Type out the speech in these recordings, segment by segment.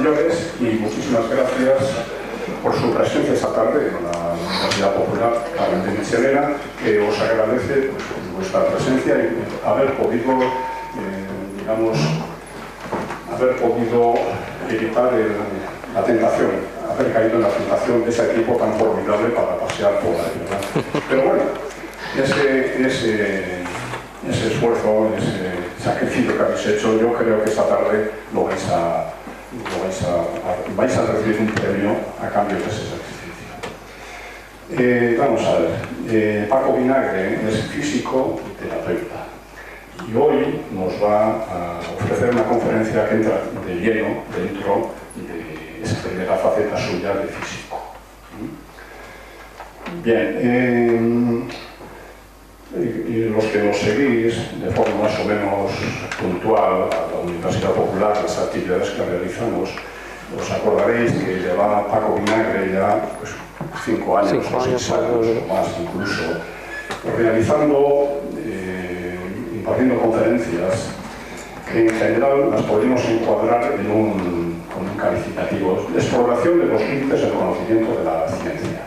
señores, y muchísimas gracias por su presencia esta tarde en la Universidad Popular "Carmen de Michelena", que os agradece pues, vuestra presencia y haber podido, evitar la tentación, haber caído en la tentación de ese equipo tan formidable para pasear por ahí, ¿verdad? Pero bueno, ese esfuerzo, ese sacrificio que habéis hecho, yo creo que esta tarde vais a recibir un premio a cambio de ese sacrificio. Vamos a ver, Paco Vinagre es físico y terapeuta, y hoy nos va a ofrecer una conferencia que entra de lleno dentro de esa primera faceta suya de físico. Bien, y los que nos seguís de forma más o menos puntual a la Universidad Popular, las actividades que realizamos, os acordaréis que lleva Paco Vinagre ya pues, 5 años o 6 años o más incluso, realizando impartiendo conferencias que en general las podemos encuadrar en con un calificativo: exploración de los límites del conocimiento de la ciencia.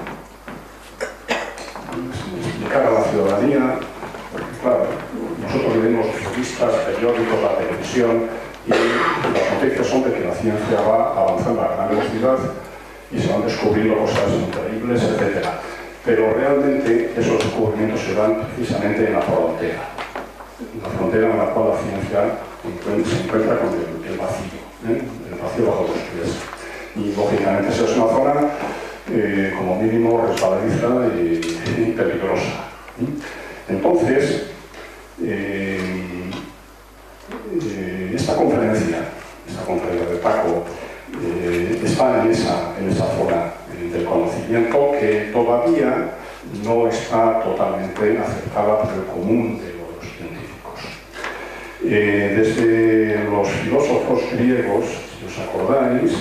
Explicar a la ciudadanía, porque claro, nosotros leemos revistas, periódicos, la televisión, y las noticias son de que la ciencia va avanzando a gran velocidad y se van descubriendo cosas increíbles, etc. Pero realmente esos descubrimientos se dan precisamente en la frontera. La frontera en la cual la ciencia se encuentra con el vacío, el vacío bajo los pies. Y lógicamente esa es una zona, como mínimo, resbaladiza y peligrosa. Entonces, esta conferencia de Paco está en esa zona del conocimiento que todavía no está totalmente aceptada por el común de los científicos. Desde los filósofos griegos, si os acordáis,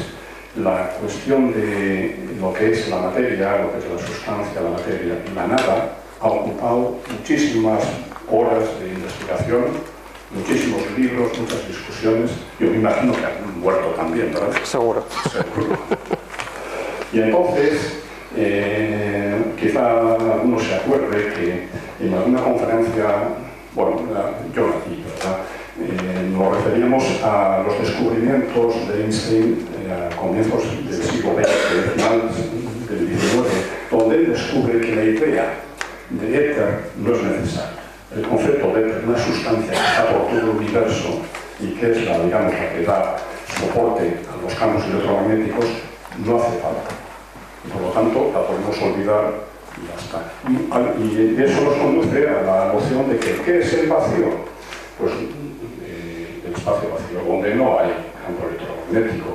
la cuestión de lo que es la materia, lo que es la sustancia, la materia y la nada, ha ocupado muchísimas horas de investigación, muchísimos libros, muchas discusiones. Yo me imagino que han muerto también, ¿verdad? Seguro. Seguro. Y entonces, quizá uno se acuerde que en alguna conferencia, bueno, yo aquí, ¿verdad? Nos referíamos a los descubrimientos de Einstein a comienzos del siglo XX, final del XIX, donde él descubre que la idea de éter no es necesaria. El concepto de éter, una sustancia que está por todo el universo y que es la, digamos, la que da soporte a los campos electromagnéticos, no hace falta. Y por lo tanto, la podemos olvidar. Y eso nos conduce a la noción de que ¿qué es el vacío? Pues el espacio vacío, donde no hay campo electromagnético,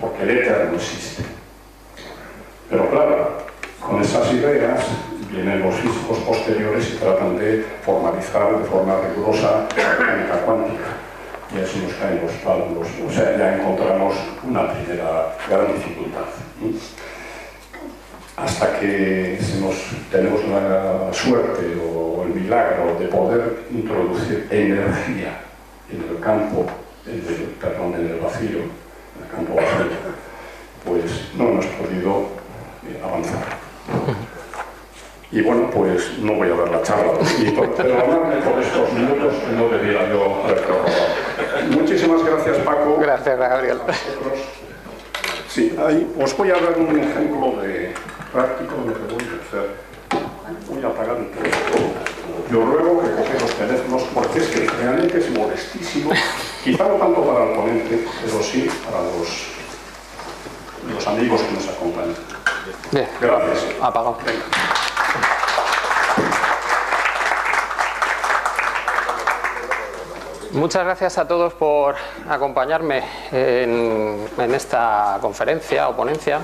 porque el éter no existe. Pero claro, con esas ideas vienen los físicos posteriores y tratan de formalizar de forma rigurosa la mecánica cuántica. Y así nos caen los palos, o sea, ya encontramos una primera gran dificultad. Hasta que tenemos la suerte o el milagro de poder introducir energía en el campo, en el campo vacío, pues no hemos podido avanzar. Y bueno, pues no voy a dar la charla, pero hablarme por estos minutos no debería yo haber probado. Muchísimas gracias, Paco. Gracias, Gabriel. Sí, ahí os voy a dar un ejemplo práctico de lo que voy a hacer. Voy a apagar el teléfono. Yo ruego que cojáis los teléfonos porque es que realmente es molestísimo, quizá no tanto para el ponente, pero sí para los amigos que nos acompañan. Bien. Gracias. Apagado. Venga. Muchas gracias a todos por acompañarme en esta conferencia o ponencia,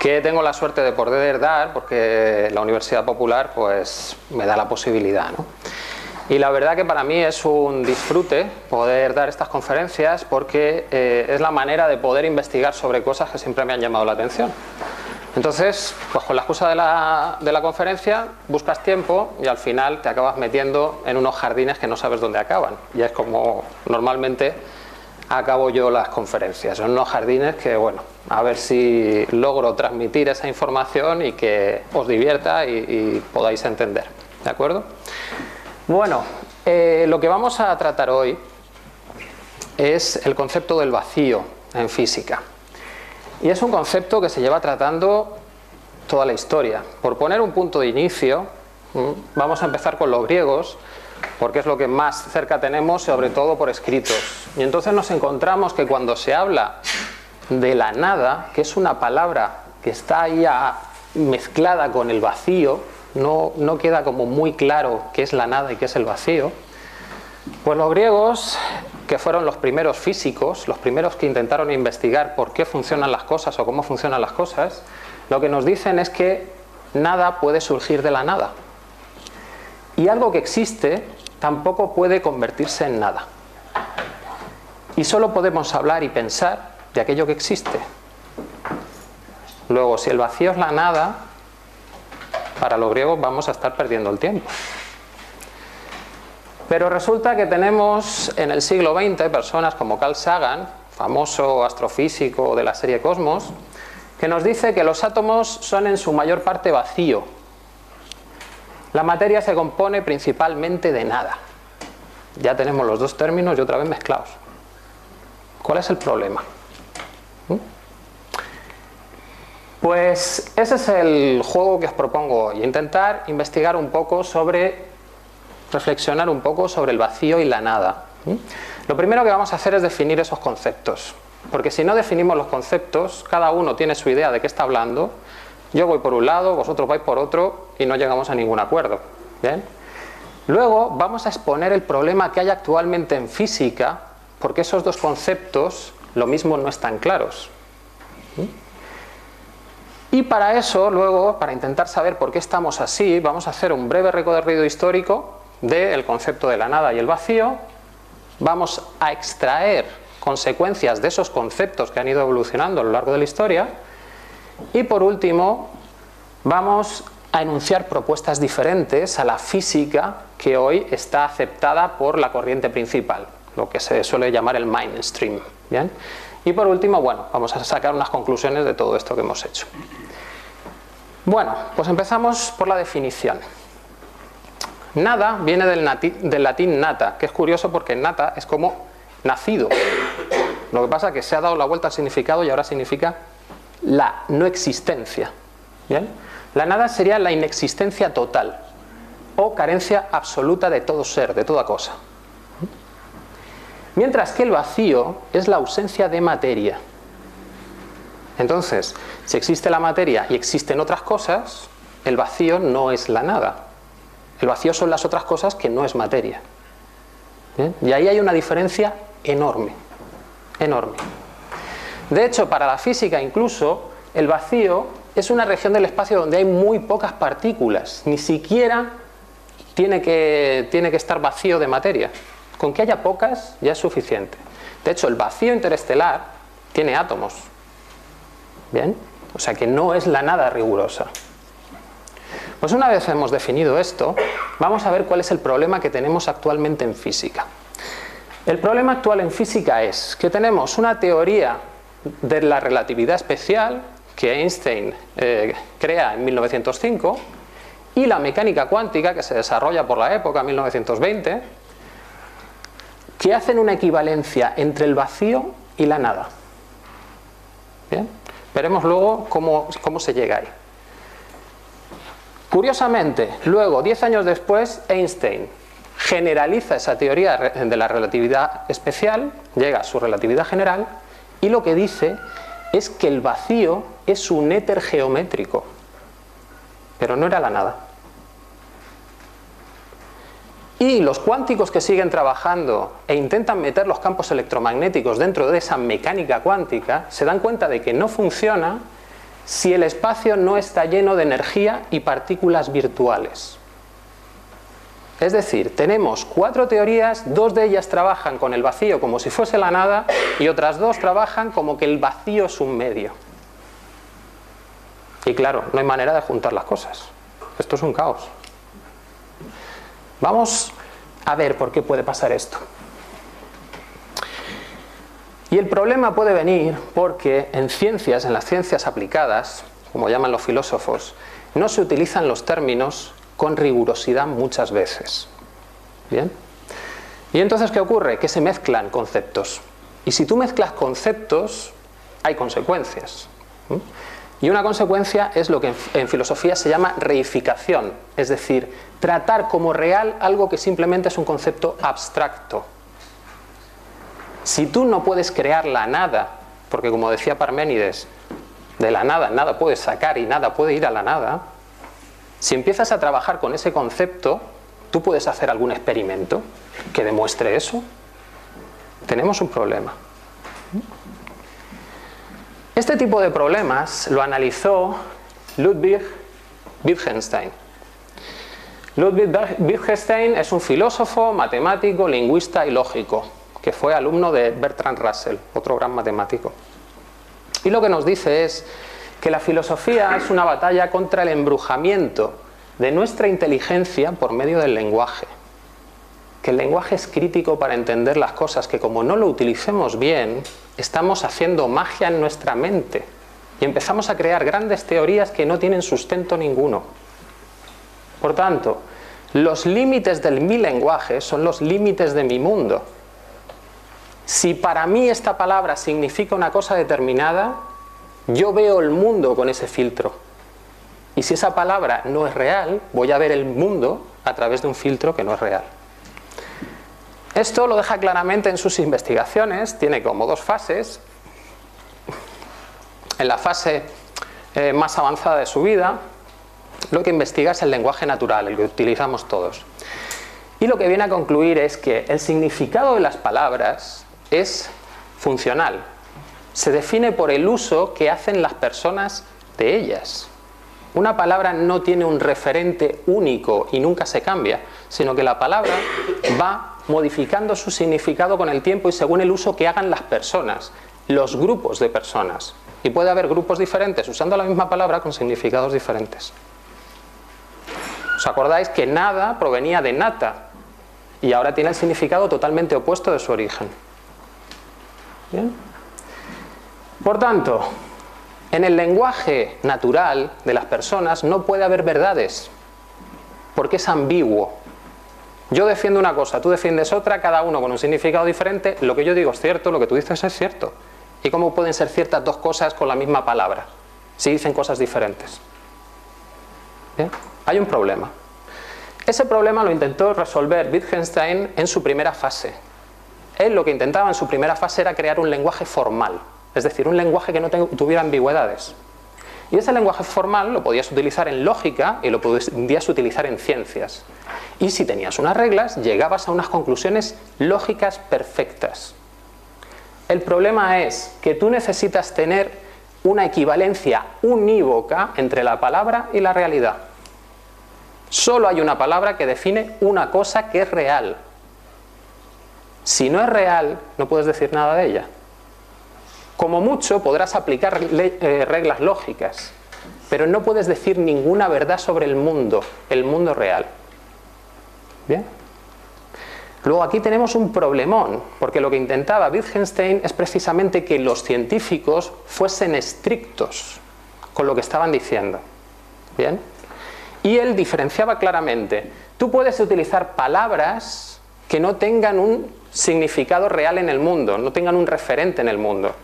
que tengo la suerte de poder dar porque la Universidad Popular pues me da la posibilidad, ¿no? Y la verdad que para mí es un disfrute poder dar estas conferencias porque es la manera de poder investigar sobre cosas que siempre me han llamado la atención. Entonces, pues con la excusa de la conferencia buscas tiempo y al final te acabas metiendo en unos jardines que no sabes dónde acaban. Y es como normalmente acabo yo las conferencias. Son unos jardines que, bueno, a ver si logro transmitir esa información y que os divierta y podáis entender, ¿de acuerdo? Bueno, lo que vamos a tratar hoy es el concepto del vacío en física. Y es un concepto que se lleva tratando toda la historia. Por poner un punto de inicio, vamos a empezar con los griegos, porque es lo que más cerca tenemos, sobre todo por escritos. Y entonces nos encontramos que cuando se habla de la nada, que es una palabra que está ahí mezclada con el vacío, no queda como muy claro qué es la nada y qué es el vacío, pues los griegos, que fueron los primeros físicos, los primeros que intentaron investigar por qué funcionan las cosas o cómo funcionan las cosas, lo que nos dicen es que nada puede surgir de la nada. Y algo que existe tampoco puede convertirse en nada. Y solo podemos hablar y pensar de aquello que existe. Luego, si el vacío es la nada, para los griegos vamos a estar perdiendo el tiempo. Pero resulta que tenemos en el siglo XX personas como Carl Sagan, famoso astrofísico de la serie Cosmos, que nos dice que los átomos son en su mayor parte vacío. La materia se compone principalmente de nada. Ya tenemos los dos términos y otra vez mezclados. ¿Cuál es el problema? Pues ese es el juego que os propongo hoy. Intentar investigar un poco sobre, reflexionar un poco sobre el vacío y la nada. Lo primero que vamos a hacer es definir esos conceptos. Porque si no definimos los conceptos, cada uno tiene su idea de qué está hablando. Yo voy por un lado, vosotros vais por otro y no llegamos a ningún acuerdo. ¿Bien? Luego vamos a exponer el problema que hay actualmente en física, porque esos dos conceptos lo mismo no están claros. Y para eso, luego, para intentar saber por qué estamos así, vamos a hacer un breve recorrido histórico del concepto de la nada y el vacío. Vamos a extraer consecuencias de esos conceptos que han ido evolucionando a lo largo de la historia. Y por último, vamos a enunciar propuestas diferentes a la física que hoy está aceptada por la corriente principal, lo que se suele llamar el mainstream. ¿Bien? Y por último, bueno, vamos a sacar unas conclusiones de todo esto que hemos hecho. Bueno, pues empezamos por la definición. Nada viene del latín nata, que es curioso porque nata es como nacido. Lo que pasa es que se ha dado la vuelta al significado y ahora significa la no existencia. ¿Bien? La nada sería la inexistencia total o carencia absoluta de todo ser, de toda cosa. Mientras que el vacío es la ausencia de materia. Entonces, si existe la materia y existen otras cosas, el vacío no es la nada. El vacío son las otras cosas que no es materia. ¿Bien? Y ahí hay una diferencia enorme, enorme. De hecho, para la física incluso, el vacío es una región del espacio donde hay muy pocas partículas. Ni siquiera tiene que estar vacío de materia. Con que haya pocas ya es suficiente. De hecho, el vacío interestelar tiene átomos. ¿Bien? O sea que no es la nada rigurosa. Pues una vez hemos definido esto, vamos a ver cuál es el problema que tenemos actualmente en física. El problema actual en física es que tenemos una teoría de la relatividad especial que Einstein crea en 1905 y la mecánica cuántica que se desarrolla por la época 1920, que hacen una equivalencia entre el vacío y la nada. ¿Bien? Veremos luego cómo se llega ahí. Curiosamente, luego, 10 años después, Einstein generaliza esa teoría de la relatividad especial, llega a su relatividad general. Y lo que dice es que el vacío es un éter geométrico, pero no era la nada. Y los cuánticos que siguen trabajando e intentan meter los campos electromagnéticos dentro de esa mecánica cuántica, se dan cuenta de que no funciona si el espacio no está lleno de energía y partículas virtuales. Es decir, tenemos 4 teorías, 2 de ellas trabajan con el vacío como si fuese la nada y otras 2 trabajan como que el vacío es un medio. Y claro, no hay manera de juntar las cosas. Esto es un caos. Vamos a ver por qué puede pasar esto. Y el problema puede venir porque en las ciencias aplicadas, como llaman los filósofos, no se utilizan los términos con rigurosidad muchas veces. ¿Bien? Y entonces, ¿qué ocurre? Que se mezclan conceptos. Y si tú mezclas conceptos, hay consecuencias. Y una consecuencia es lo que en filosofía se llama reificación, es decir, tratar como real algo que simplemente es un concepto abstracto. Si tú no puedes crear la nada, porque como decía Parménides, de la nada nada puedes sacar y nada puede ir a la nada, si empiezas a trabajar con ese concepto, tú puedes hacer algún experimento que demuestre eso. Tenemos un problema. Este tipo de problemas lo analizó Ludwig Wittgenstein. Ludwig Wittgenstein es un filósofo, matemático, lingüista y lógico, que fue alumno de Bertrand Russell, otro gran matemático. Y lo que nos dice es que la filosofía es una batalla contra el embrujamiento de nuestra inteligencia por medio del lenguaje. Que el lenguaje es crítico para entender las cosas, que como no lo utilicemos bien, estamos haciendo magia en nuestra mente y empezamos a crear grandes teorías que no tienen sustento ninguno. Por tanto, los límites de mi lenguaje son los límites de mi mundo. Si para mí esta palabra significa una cosa determinada, yo veo el mundo con ese filtro. Y si esa palabra no es real, voy a ver el mundo a través de un filtro que no es real. Esto lo deja claramente en sus investigaciones, tiene como dos fases. En la fase más avanzada de su vida, lo que investiga es el lenguaje natural, el que utilizamos todos. Y lo que viene a concluir es que el significado de las palabras es funcional. Se define por el uso que hacen las personas de ellas. Una palabra no tiene un referente único y nunca se cambia, sino que la palabra va modificando su significado con el tiempo y según el uso que hagan las personas, los grupos de personas. Y puede haber grupos diferentes usando la misma palabra con significados diferentes. ¿Os acordáis que nada provenía de nata? Y ahora tiene el significado totalmente opuesto de su origen. ¿Bien? Por tanto, en el lenguaje natural de las personas no puede haber verdades, porque es ambiguo. Yo defiendo una cosa, tú defiendes otra, cada uno con un significado diferente, lo que yo digo es cierto, lo que tú dices es cierto. ¿Y cómo pueden ser ciertas dos cosas con la misma palabra, si dicen cosas diferentes? ¿Bien? Hay un problema. Ese problema lo intentó resolver Wittgenstein en su primera fase. Él lo que intentaba en su primera fase era crear un lenguaje formal. Es decir, un lenguaje que no tuviera ambigüedades. Y ese lenguaje formal lo podías utilizar en lógica y lo podías utilizar en ciencias. Y si tenías unas reglas, llegabas a unas conclusiones lógicas perfectas. El problema es que tú necesitas tener una equivalencia unívoca entre la palabra y la realidad. Solo hay una palabra que define una cosa que es real. Si no es real, no puedes decir nada de ella. Como mucho podrás aplicar reglas lógicas, pero no puedes decir ninguna verdad sobre el mundo real. ¿Bien? Luego aquí tenemos un problemón, porque lo que intentaba Wittgenstein es precisamente que los científicos fuesen estrictos con lo que estaban diciendo. ¿Bien? Y él diferenciaba claramente. Tú puedes utilizar palabras que no tengan un significado real en el mundo, no tengan un referente en el mundo.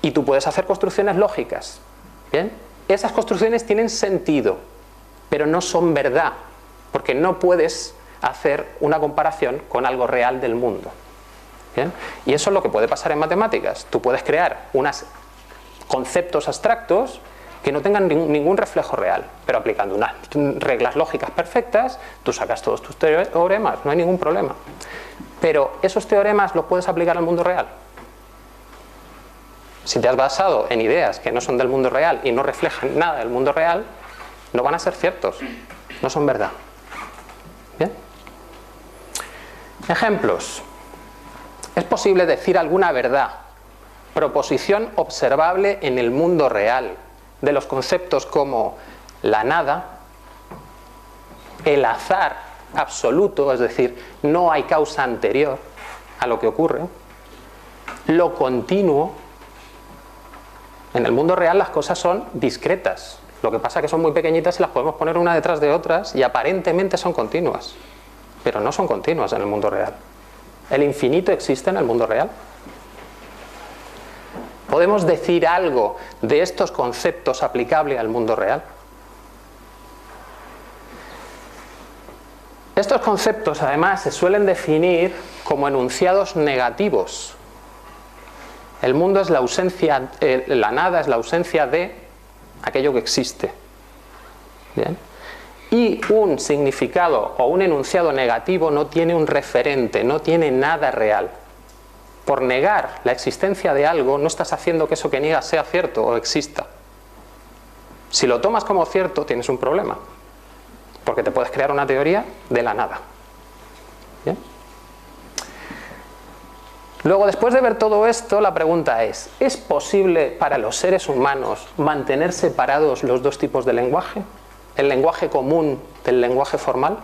Y tú puedes hacer construcciones lógicas. ¿Bien? Esas construcciones tienen sentido, pero no son verdad, porque no puedes hacer una comparación con algo real del mundo. ¿Bien? Y eso es lo que puede pasar en matemáticas. Tú puedes crear unos conceptos abstractos que no tengan ningún reflejo real, pero aplicando unas reglas lógicas perfectas, tú sacas todos tus teoremas, no hay ningún problema. Pero esos teoremas los puedes aplicar al mundo real. Si te has basado en ideas que no son del mundo real y no reflejan nada del mundo real, no van a ser ciertos, no son verdad. ¿Bien? Ejemplos. Es posible decir alguna verdad, proposición observable en el mundo real, de los conceptos como la nada, el azar absoluto, es decir, no hay causa anterior a lo que ocurre, lo continuo. En el mundo real las cosas son discretas. Lo que pasa es que son muy pequeñitas y las podemos poner una detrás de otras y aparentemente son continuas. Pero no son continuas en el mundo real. El infinito existe en el mundo real. ¿Podemos decir algo de estos conceptos aplicable al mundo real? Estos conceptos, además, se suelen definir como enunciados negativos. El mundo es la ausencia, la nada es la ausencia de aquello que existe. ¿Bien? Y un significado o un enunciado negativo no tiene un referente, no tiene nada real. Por negar la existencia de algo, no estás haciendo que eso que niegas sea cierto o exista. Si lo tomas como cierto, tienes un problema, porque te puedes crear una teoría de la nada. ¿Bien? Luego, después de ver todo esto, la pregunta ¿es posible para los seres humanos mantener separados los dos tipos de lenguaje? ¿El lenguaje común del lenguaje formal?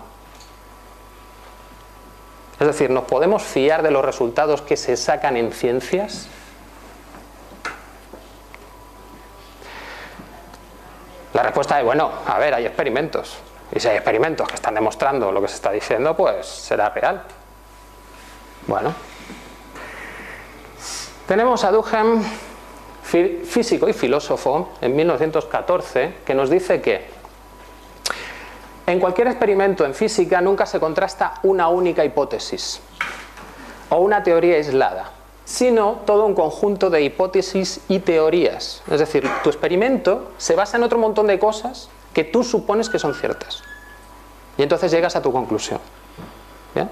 Es decir, ¿nos podemos fiar de los resultados que se sacan en ciencias? La respuesta es, bueno, a ver, hay experimentos. Y si hay experimentos que están demostrando lo que se está diciendo, pues será real. Bueno. Tenemos a Duhem, físico y filósofo, en 1914, que nos dice que en cualquier experimento en física nunca se contrasta una única hipótesis o una teoría aislada, sino todo un conjunto de hipótesis y teorías. Es decir, tu experimento se basa en otro montón de cosas que tú supones que son ciertas. Y entonces llegas a tu conclusión. ¿Bien?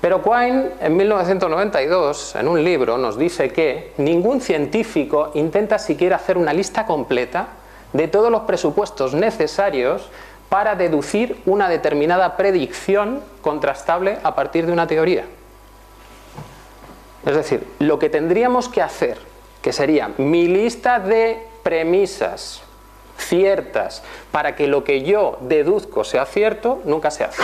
Pero Quine, en 1992, en un libro, nos dice que ningún científico intenta siquiera hacer una lista completa de todos los presupuestos necesarios para deducir una determinada predicción contrastable a partir de una teoría. Es decir, lo que tendríamos que hacer, que sería mi lista de premisas ciertas, para que lo que yo deduzco sea cierto, nunca se hace.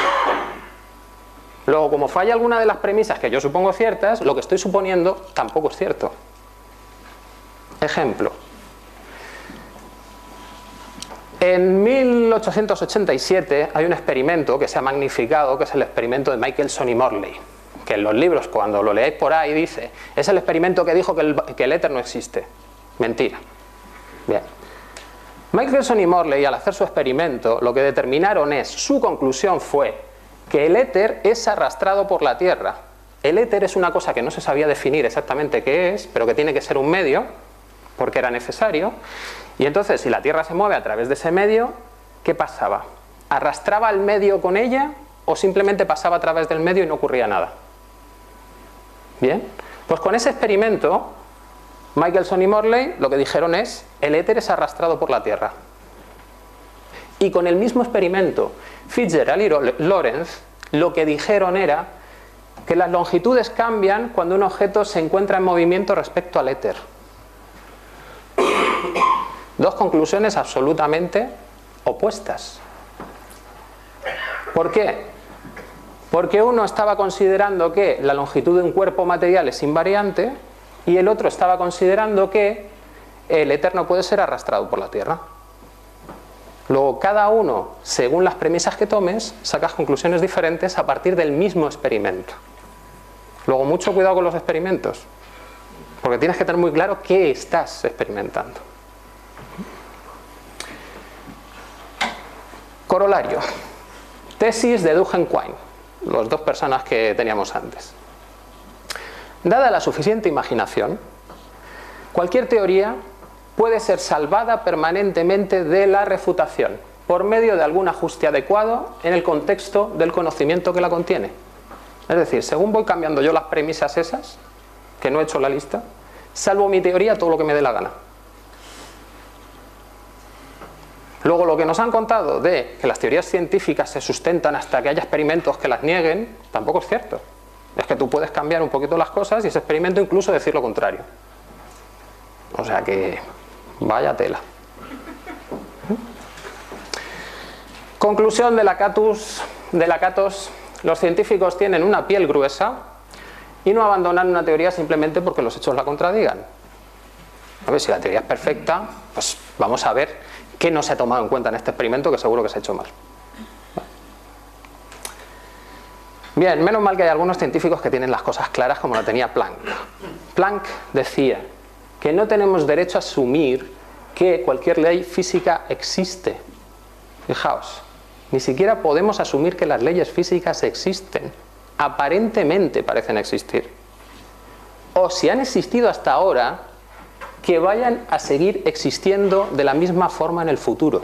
Luego, como falla alguna de las premisas que yo supongo ciertas, lo que estoy suponiendo tampoco es cierto. Ejemplo. En 1887 hay un experimento que se ha magnificado, que es el experimento de Michelson y Morley, que en los libros, cuando lo leáis por ahí, dice, es el experimento que dijo que el éter no existe. Mentira. Bien. Michelson y Morley, al hacer su experimento, lo que determinaron es, su conclusión fue que el éter es arrastrado por la Tierra. El éter es una cosa que no se sabía definir exactamente qué es, pero que tiene que ser un medio, porque era necesario. Y entonces, si la Tierra se mueve a través de ese medio, ¿qué pasaba? ¿Arrastraba el medio con ella o simplemente pasaba a través del medio y no ocurría nada? Bien, pues con ese experimento, Michelson y Morley lo que dijeron es, el éter es arrastrado por la Tierra. Y con el mismo experimento, Fitzgerald y Lorentz lo que dijeron era que las longitudes cambian cuando un objeto se encuentra en movimiento respecto al éter. Dos conclusiones absolutamente opuestas. ¿Por qué? Porque uno estaba considerando que la longitud de un cuerpo material es invariante y el otro estaba considerando que el éter no puede ser arrastrado por la Tierra. Luego, cada uno, según las premisas que tomes, sacas conclusiones diferentes a partir del mismo experimento. Luego, mucho cuidado con los experimentos, porque tienes que tener muy claro qué estás experimentando. Corolario. Tesis de Duhem-Quine, las dos personas que teníamos antes. Dada la suficiente imaginación, cualquier teoría puede ser salvada permanentemente de la refutación por medio de algún ajuste adecuado en el contexto del conocimiento que la contiene. Es decir, según voy cambiando yo las premisas esas, que no he hecho la lista, salvo mi teoría todo lo que me dé la gana. Luego, lo que nos han contado de que las teorías científicas se sustentan hasta que haya experimentos que las nieguen, tampoco es cierto. Es que tú puedes cambiar un poquito las cosas y ese experimento incluso decir lo contrario. O sea que... vaya tela. Conclusión de Lakatos. Los científicos tienen una piel gruesa y no abandonar una teoría simplemente porque los hechos la contradigan. A ver, si la teoría es perfecta, pues vamos a ver qué no se ha tomado en cuenta en este experimento, que seguro que se ha hecho mal. Bien, menos mal que hay algunos científicos que tienen las cosas claras, como la tenía Planck. Planck decía que no tenemos derecho a asumir que cualquier ley física existe. Fijaos, ni siquiera podemos asumir que las leyes físicas existen. Aparentemente parecen existir. O si han existido hasta ahora, que vayan a seguir existiendo de la misma forma en el futuro.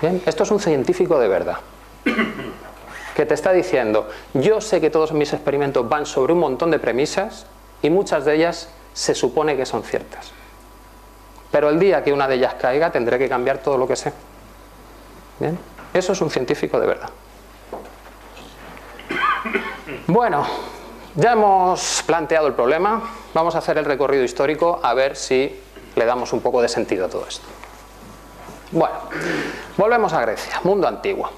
Bien, esto es un científico de verdad, que te está diciendo: yo sé que todos mis experimentos van sobre un montón de premisas y muchas de ellas se supone que son ciertas, pero el día que una de ellas caiga tendré que cambiar todo lo que sé. ¿Bien? Eso es un científico de verdad. Bueno, ya hemos planteado el problema, vamos a hacer el recorrido histórico a ver si le damos un poco de sentido a todo esto. Bueno, volvemos a Grecia, mundo antiguo.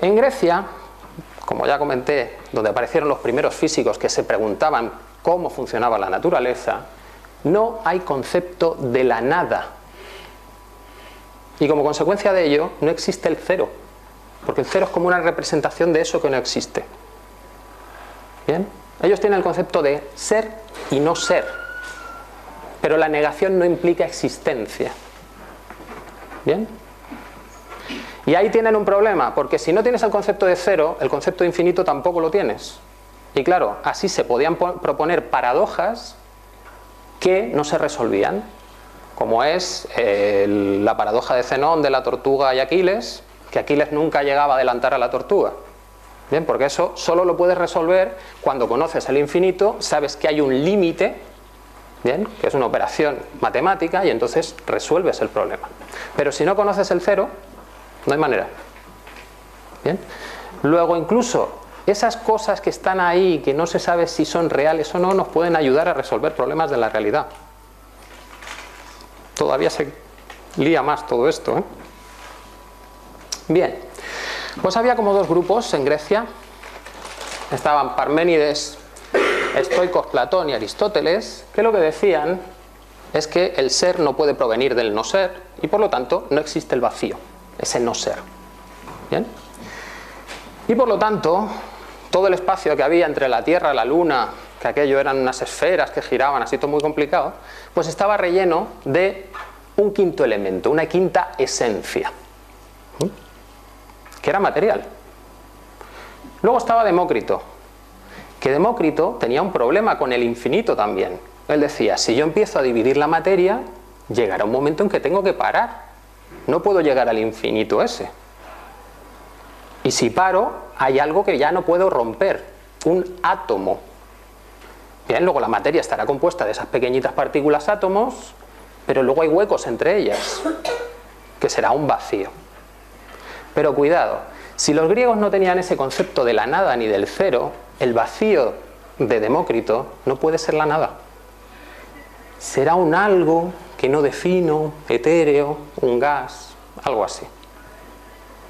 En Grecia, como ya comenté, donde aparecieron los primeros físicos que se preguntaban cómo funcionaba la naturaleza, no hay concepto de la nada. Y como consecuencia de ello, no existe el cero, porque el cero es como una representación de eso que no existe. ¿Bien? Ellos tienen el concepto de ser y no ser, pero la negación no implica existencia. ¿Bien? Y ahí tienen un problema, porque si no tienes el concepto de cero, el concepto de infinito tampoco lo tienes. Y claro, así se podían proponer paradojas que no se resolvían, como es la paradoja de Zenón de la tortuga y Aquiles, que Aquiles nunca llegaba a adelantar a la tortuga. Bien, porque eso solo lo puedes resolver cuando conoces el infinito, sabes que hay un límite, bien, que es una operación matemática, y entonces resuelves el problema. Pero si no conoces el cero, no hay manera. ¿Bien? Luego, incluso esas cosas que están ahí, que no se sabe si son reales o no, nos pueden ayudar a resolver problemas de la realidad. Todavía se lía más todo esto, ¿eh? Bien, pues había como dos grupos en Grecia. Estaban Parménides, estoicos, Platón y Aristóteles, que lo que decían es que el ser no puede provenir del no ser, y por lo tanto no existe el vacío, ese no ser. ¿Bien? Y por lo tanto, todo el espacio que había entre la Tierra y la Luna, que aquello eran unas esferas que giraban, así todo muy complicado, pues estaba relleno de un quinto elemento, una quinta esencia, ¿sí?, que era material. Luego estaba Demócrito, que Demócrito tenía un problema con el infinito también. Él decía: si yo empiezo a dividir la materia, llegará un momento en que tengo que parar. No puedo llegar al infinito ese. Y si paro, hay algo que ya no puedo romper, un átomo. Bien, luego la materia estará compuesta de esas pequeñitas partículas átomos, pero luego hay huecos entre ellas, que será un vacío. Pero cuidado, si los griegos no tenían ese concepto de la nada ni del cero, el vacío de Demócrito no puede ser la nada. Será un algo que no defino, etéreo, un gas, algo así.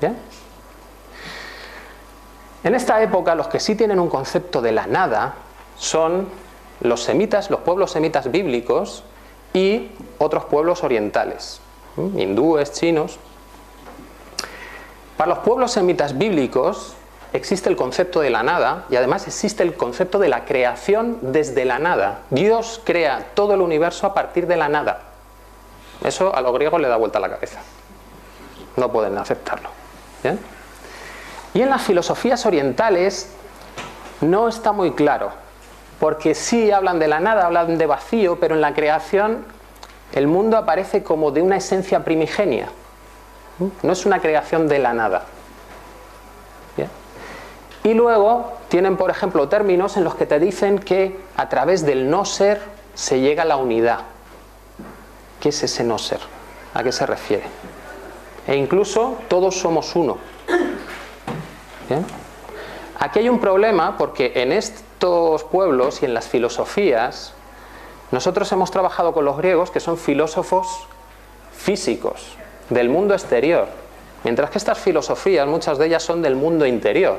¿Bien? En esta época, los que sí tienen un concepto de la nada son los semitas, los pueblos semitas bíblicos, y otros pueblos orientales, hindúes, chinos. Para los pueblos semitas bíblicos existe el concepto de la nada, y además existe el concepto de la creación desde la nada. Dios crea todo el universo a partir de la nada. Eso a los griegos le da vuelta la cabeza, no pueden aceptarlo. ¿Bien? Y en las filosofías orientales no está muy claro, porque sí hablan de la nada, hablan de vacío, pero en la creación el mundo aparece como de una esencia primigenia, no es una creación de la nada. ¿Bien? Y luego tienen, por ejemplo, términos en los que te dicen que a través del no ser se llega a la unidad. ¿Qué es ese no ser? ¿A qué se refiere? E incluso todos somos uno. ¿Bien? Aquí hay un problema, porque en estos pueblos y en las filosofías nosotros hemos trabajado con los griegos, que son filósofos físicos del mundo exterior, mientras que estas filosofías, muchas de ellas, son del mundo interior,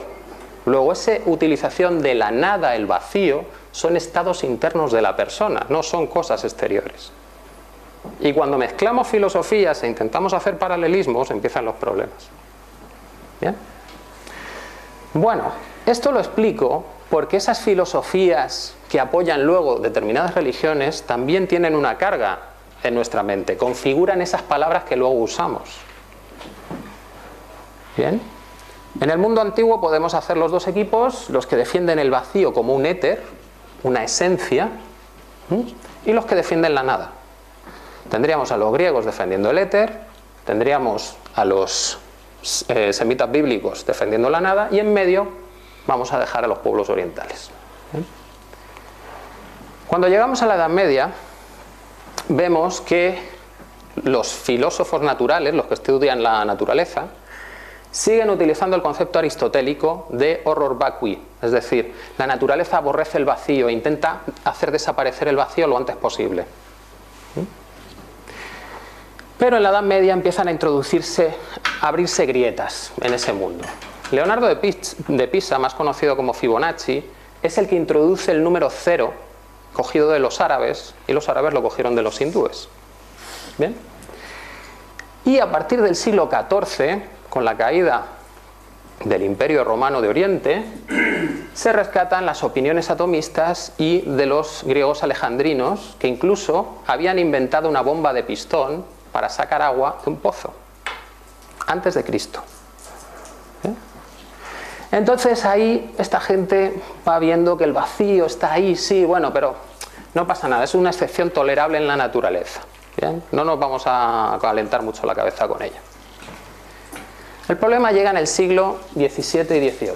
Luego, esa utilización de la nada, el vacío, son estados internos de la persona, no son cosas exteriores. Y cuando mezclamos filosofías e intentamos hacer paralelismos, empiezan los problemas. ¿Bien? Bueno, esto lo explico porque esas filosofías que apoyan luego determinadas religiones también tienen una carga en nuestra mente, configuran esas palabras que luego usamos. ¿Bien? En el mundo antiguo podemos hacer los dos equipos, los que defienden el vacío como un éter, una esencia, y los que defienden la nada. Tendríamos a los griegos defendiendo el éter, tendríamos a los semitas bíblicos defendiendo la nada, y en medio vamos a dejar a los pueblos orientales. Cuando llegamos a la Edad Media, vemos que los filósofos naturales, los que estudian la naturaleza, siguen utilizando el concepto aristotélico de horror vacui, es decir, la naturaleza aborrece el vacío e intenta hacer desaparecer el vacío lo antes posible. Pero en la Edad Media empiezan a introducirse, a abrirse grietas en ese mundo. Leonardo de Pisa, más conocido como Fibonacci, es el que introduce el número 0, cogido de los árabes, y los árabes lo cogieron de los hindúes. ¿Bien? Y a partir del siglo XIV, con la caída del Imperio Romano de Oriente, se rescatan las opiniones atomistas y de los griegos alejandrinos, que incluso habían inventado una bomba de pistón para sacar agua de un pozo, antes de Cristo. ¿Eh? Entonces ahí esta gente va viendo que el vacío está ahí, sí, bueno, pero no pasa nada, es una excepción tolerable en la naturaleza. ¿Bien? No nos vamos a calentar mucho la cabeza con ella. El problema llega en el siglo XVII y XVIII.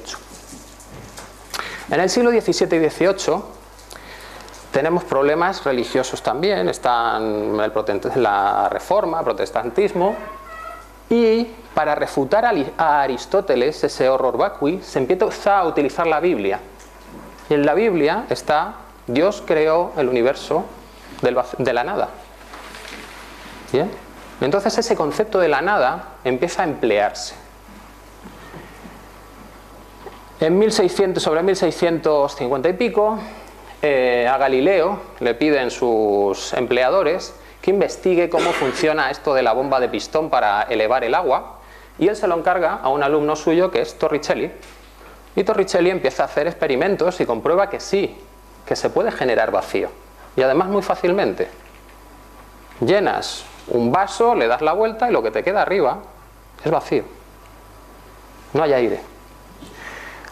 En el siglo XVII y XVIII tenemos problemas religiosos también, están la Reforma, el protestantismo, y para refutar a Aristóteles, ese horror vacui, se empieza a utilizar la Biblia. Y en la Biblia está: Dios creó el universo de la nada. ¿Bien? Entonces ese concepto de la nada empieza a emplearse. En 1600, sobre 1650 y pico, a Galileo le piden sus empleadores que investigue cómo funciona esto de la bomba de pistón para elevar el agua, y él se lo encarga a un alumno suyo que es Torricelli. Y Torricelli empieza a hacer experimentos y comprueba que sí, que se puede generar vacío, y además muy fácilmente. Llenas un vaso, le das la vuelta y lo que te queda arriba es vacío. No hay aire.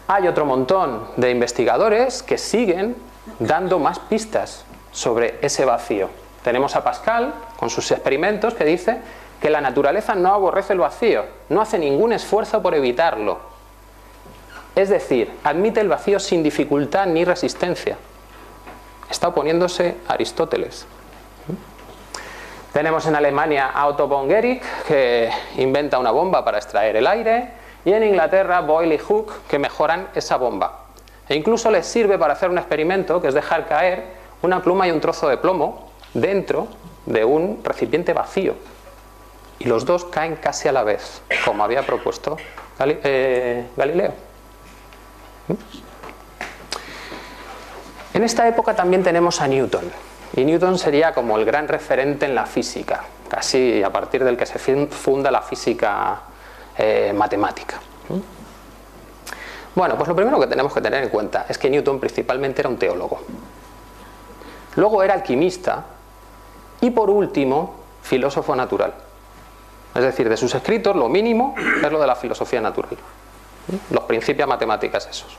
Hay otro montón de investigadores que siguen dando más pistas sobre ese vacío. Tenemos a Pascal con sus experimentos que dice que la naturaleza no aborrece el vacío, no hace ningún esfuerzo por evitarlo. Es decir, admite el vacío sin dificultad ni resistencia. Está oponiéndose a Aristóteles. Tenemos en Alemania a Otto von Guericke, que inventa una bomba para extraer el aire, y en Inglaterra Boyle y Hooke, que mejoran esa bomba. E incluso les sirve para hacer un experimento, que es dejar caer una pluma y un trozo de plomo dentro de un recipiente vacío. Y los dos caen casi a la vez, como había propuesto Galileo. En esta época también tenemos a Newton. Y Newton sería como el gran referente en la física, casi a partir del que se funda la física matemática. Bueno, pues lo primero que tenemos que tener en cuenta es que Newton principalmente era un teólogo. Luego era alquimista y, por último, filósofo natural. Es decir, de sus escritos lo mínimo es lo de la filosofía natural. Los principios matemáticas esos.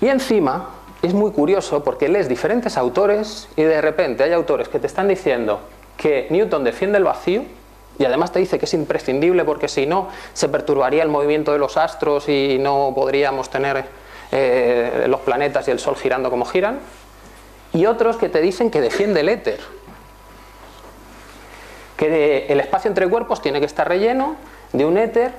Y encima es muy curioso porque lees diferentes autores y de repente hay autores que te están diciendo que Newton defiende el vacío y además te dice que es imprescindible porque si no se perturbaría el movimiento de los astros y no podríamos tener los planetas y el sol girando como giran, y otros que te dicen que defiende el éter, que el espacio entre cuerpos tiene que estar relleno de un éter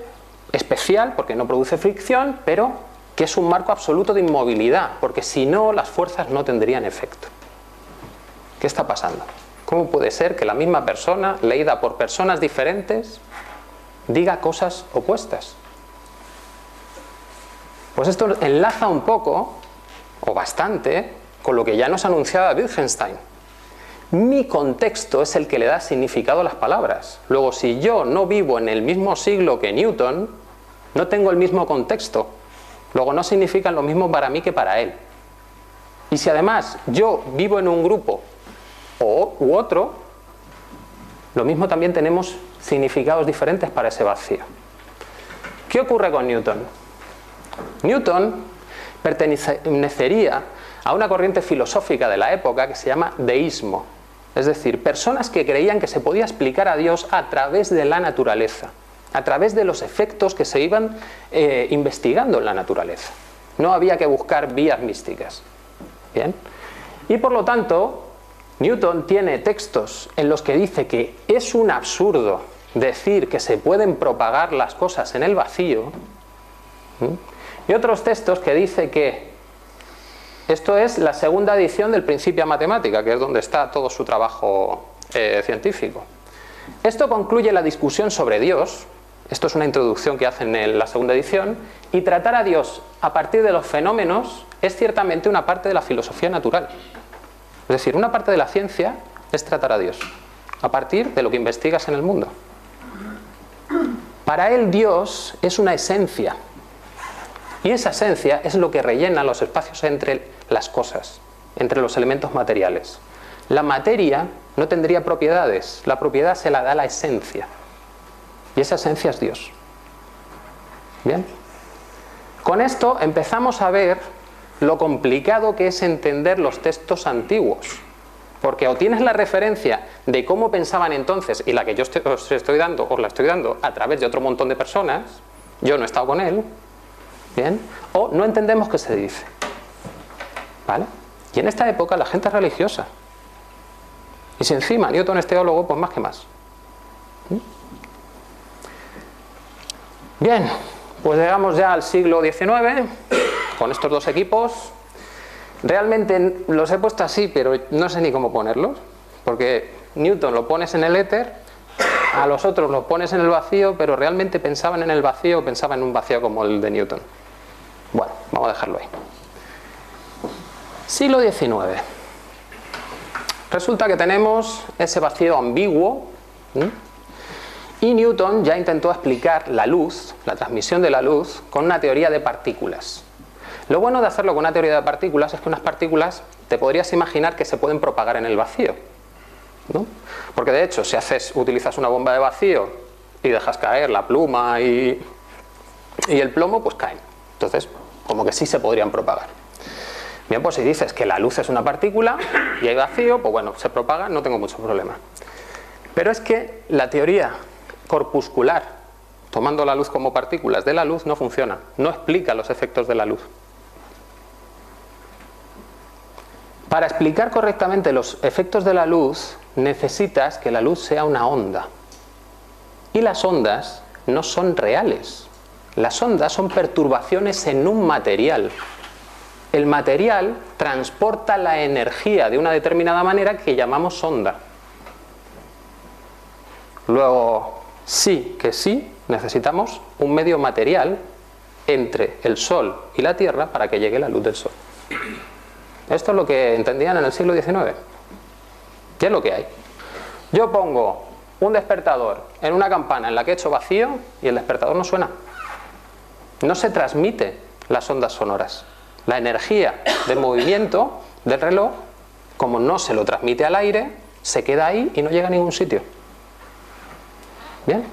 especial porque no produce fricción, pero que es un marco absoluto de inmovilidad, porque si no, las fuerzas no tendrían efecto. ¿Qué está pasando? ¿Cómo puede ser que la misma persona, leída por personas diferentes, diga cosas opuestas? Pues esto enlaza un poco, o bastante, con lo que ya nos anunciaba Wittgenstein. Mi contexto es el que le da significado a las palabras. Luego, si yo no vivo en el mismo siglo que Newton, no tengo el mismo contexto. Luego, no significan lo mismo para mí que para él. Y si además yo vivo en un grupo u otro, lo mismo también tenemos significados diferentes para ese vacío. ¿Qué ocurre con Newton? Newton pertenecería a una corriente filosófica de la época que se llama deísmo, es decir, personas que creían que se podía explicar a Dios a través de la naturaleza, a través de los efectos que se iban investigando en la naturaleza. No había que buscar vías místicas. ¿Bien? Y por lo tanto, Newton tiene textos en los que dice que es un absurdo decir que se pueden propagar las cosas en el vacío, y otros textos que dice que esto es la segunda edición del Principia Matemática, que es donde está todo su trabajo científico. Esto concluye la discusión sobre Dios. Esto es una introducción que hacen en la segunda edición. Y tratar a Dios a partir de los fenómenos es ciertamente una parte de la filosofía natural. Es decir, una parte de la ciencia es tratar a Dios a partir de lo que investigas en el mundo. Para él Dios es una esencia. Y esa esencia es lo que rellena los espacios entre las cosas, entre los elementos materiales. La materia no tendría propiedades, la propiedad se la da la esencia. Y esa esencia es Dios. ¿Bien? Con esto empezamos a ver lo complicado que es entender los textos antiguos. Porque o tienes la referencia de cómo pensaban entonces, y la que yo os la estoy dando a través de otro montón de personas, yo no he estado con él. ¿Bien? O no entendemos qué se dice. ¿Vale? Y en esta época la gente es religiosa. Y si encima Newton es teólogo, pues más que más. Bien, pues llegamos ya al siglo XIX, con estos dos equipos. Realmente los he puesto así, pero no sé ni cómo ponerlos. Porque Newton lo pones en el éter, a los otros los pones en el vacío, pero realmente pensaban en el vacío, pensaban en un vacío como el de Newton. Bueno, vamos a dejarlo ahí. Siglo XIX. Resulta que tenemos ese vacío ambiguo, ¿sí? Y Newton ya intentó explicar la luz, la transmisión de la luz, con una teoría de partículas. Lo bueno de hacerlo con una teoría de partículas es que unas partículas te podrías imaginar que se pueden propagar en el vacío, ¿no? Porque de hecho, si utilizas una bomba de vacío y dejas caer la pluma y el plomo, pues caen. Entonces, como que sí se podrían propagar. Bien, pues si dices que la luz es una partícula y hay vacío, pues bueno, se propaga, no tengo mucho problema. Pero es que la teoría corpuscular, tomando la luz como partículas de la luz, no funciona. No explica los efectos de la luz. Para explicar correctamente los efectos de la luz, necesitas que la luz sea una onda. Y las ondas no son reales. Las ondas son perturbaciones en un material. El material transporta la energía de una determinada manera que llamamos onda. Luego, sí que sí, necesitamos un medio material entre el Sol y la Tierra para que llegue la luz del Sol. Esto es lo que entendían en el siglo XIX. ¿Qué es lo que hay? Yo pongo un despertador en una campana en la que he hecho vacío y el despertador no suena. No se transmite las ondas sonoras. La energía del movimiento del reloj, como no se lo transmite al aire, se queda ahí y no llega a ningún sitio. ¿Bien?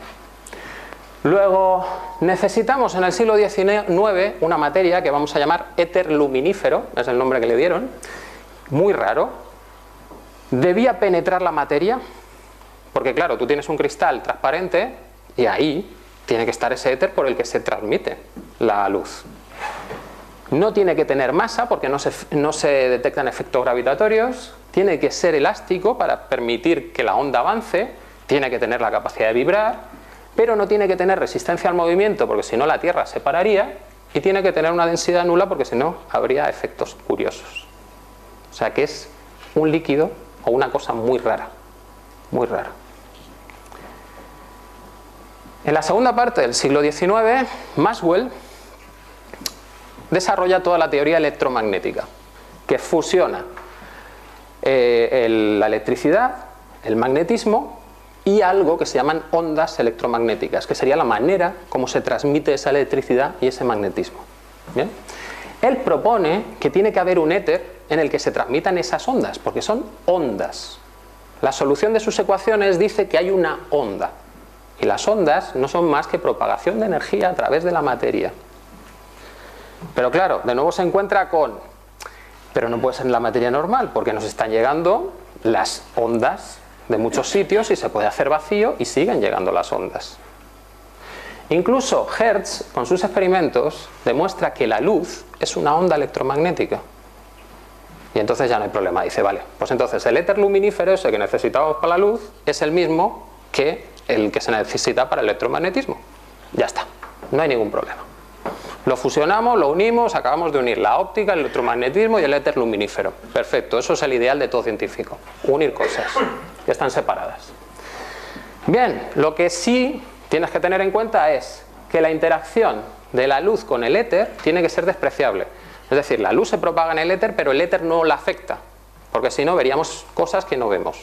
Luego, necesitamos en el siglo XIX una materia que vamos a llamar éter luminífero, es el nombre que le dieron, muy raro. Debía penetrar la materia, porque claro, tú tienes un cristal transparente y ahí tiene que estar ese éter por el que se transmite la luz. No tiene que tener masa porque no se detectan efectos gravitatorios, tiene que ser elástico para permitir que la onda avance, tiene que tener la capacidad de vibrar, pero no tiene que tener resistencia al movimiento porque si no la Tierra se pararía, y tiene que tener una densidad nula porque si no habría efectos curiosos. O sea que es un líquido o una cosa muy rara, muy rara. En la segunda parte del siglo XIX, Maxwell desarrolla toda la teoría electromagnética, que fusiona la electricidad, el magnetismo y algo que se llaman ondas electromagnéticas, que sería la manera como se transmite esa electricidad y ese magnetismo. ¿Bien? Él propone que tiene que haber un éter en el que se transmitan esas ondas, porque son ondas. La solución de sus ecuaciones dice que hay una onda, y las ondas no son más que propagación de energía a través de la materia. Pero claro, de nuevo se encuentra con, pero no puede ser la materia normal, porque nos están llegando las ondas de muchos sitios y se puede hacer vacío y siguen llegando las ondas. Incluso Hertz, con sus experimentos, demuestra que la luz es una onda electromagnética. Y entonces ya no hay problema, dice, vale, pues entonces el éter luminífero, ese que necesitamos para la luz, es el mismo que el que se necesita para el electromagnetismo. Ya está, no hay ningún problema. Lo fusionamos, lo unimos, acabamos de unir la óptica, el electromagnetismo y el éter luminífero. Perfecto, eso es el ideal de todo científico, unir cosas que están separadas. Bien, lo que sí tienes que tener en cuenta es que la interacción de la luz con el éter tiene que ser despreciable. Es decir, la luz se propaga en el éter, pero el éter no la afecta, porque si no veríamos cosas que no vemos.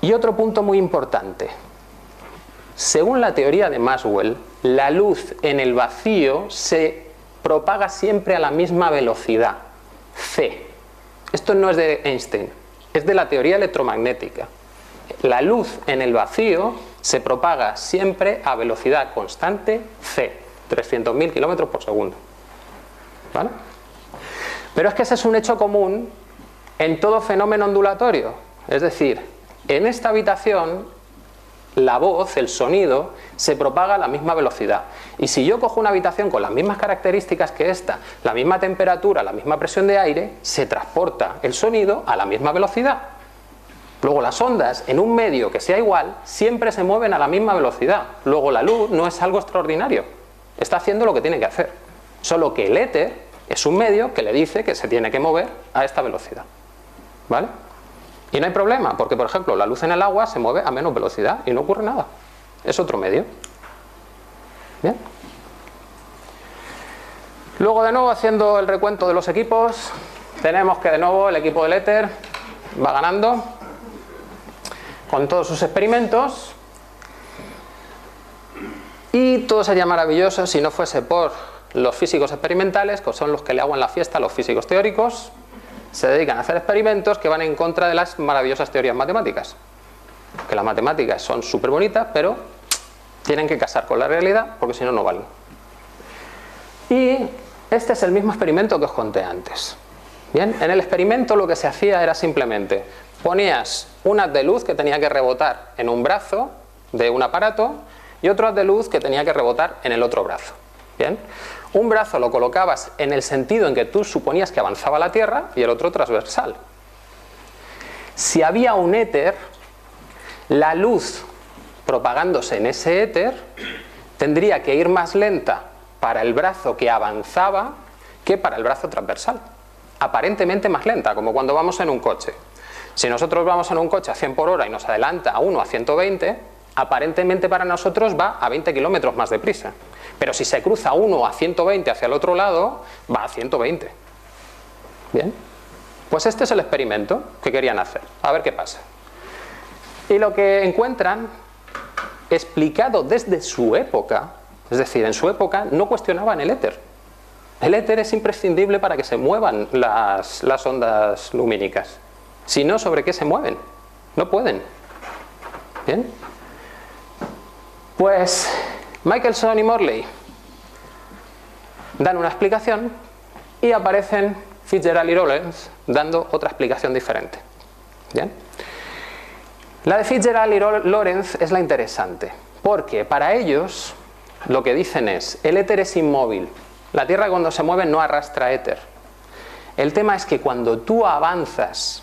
Y otro punto muy importante. Según la teoría de Maxwell, la luz en el vacío se propaga siempre a la misma velocidad, c. Esto no es de Einstein, es de la teoría electromagnética. La luz en el vacío se propaga siempre a velocidad constante, c, 300.000 kilómetros por segundo. ¿Vale? Pero es que ese es un hecho común en todo fenómeno ondulatorio. Es decir, en esta habitación la voz, el sonido, se propaga a la misma velocidad. Y si yo cojo una habitación con las mismas características que esta, la misma temperatura, la misma presión de aire, se transporta el sonido a la misma velocidad. Luego las ondas, en un medio que sea igual, siempre se mueven a la misma velocidad. Luego la luz no es algo extraordinario, está haciendo lo que tiene que hacer. Solo que el éter es un medio que le dice que se tiene que mover a esta velocidad. ¿Vale? Y no hay problema, porque por ejemplo la luz en el agua se mueve a menos velocidad y no ocurre nada. Es otro medio. ¿Bien? Luego de nuevo, haciendo el recuento de los equipos, tenemos que de nuevo el equipo del éter va ganando con todos sus experimentos. Y todo sería maravilloso si no fuese por los físicos experimentales, que son los que le aguan la fiesta a los físicos teóricos. Se dedican a hacer experimentos que van en contra de las maravillosas teorías matemáticas. Que las matemáticas son súper bonitas, pero tienen que casar con la realidad, porque si no, no valen. Y este es el mismo experimento que os conté antes. Bien, en el experimento lo que se hacía era simplemente ponías un haz de luz que tenía que rebotar en un brazo de un aparato y otro haz de luz que tenía que rebotar en el otro brazo. Bien. Un brazo lo colocabas en el sentido en que tú suponías que avanzaba la Tierra y el otro transversal. Si había un éter, la luz propagándose en ese éter tendría que ir más lenta para el brazo que avanzaba que para el brazo transversal. Aparentemente más lenta, como cuando vamos en un coche. Si nosotros vamos en un coche a 100 por hora y nos adelanta a uno a 120, aparentemente para nosotros va a 20 kilómetros más deprisa. Pero si se cruza uno a 120 hacia el otro lado, va a 120. Bien. Pues este es el experimento que querían hacer. A ver qué pasa. Y lo que encuentran, explicado desde su época, es decir, en su época no cuestionaban el éter. El éter es imprescindible para que se muevan las ondas lumínicas. Si no, ¿sobre qué se mueven? No pueden. Bien. Pues Michelson y Morley dan una explicación y aparecen Fitzgerald y Lorentz dando otra explicación diferente. ¿Bien? La de Fitzgerald y Lorentz es la interesante, porque para ellos lo que dicen es: el éter es inmóvil, la Tierra cuando se mueve no arrastra éter. El tema es que cuando tú avanzas,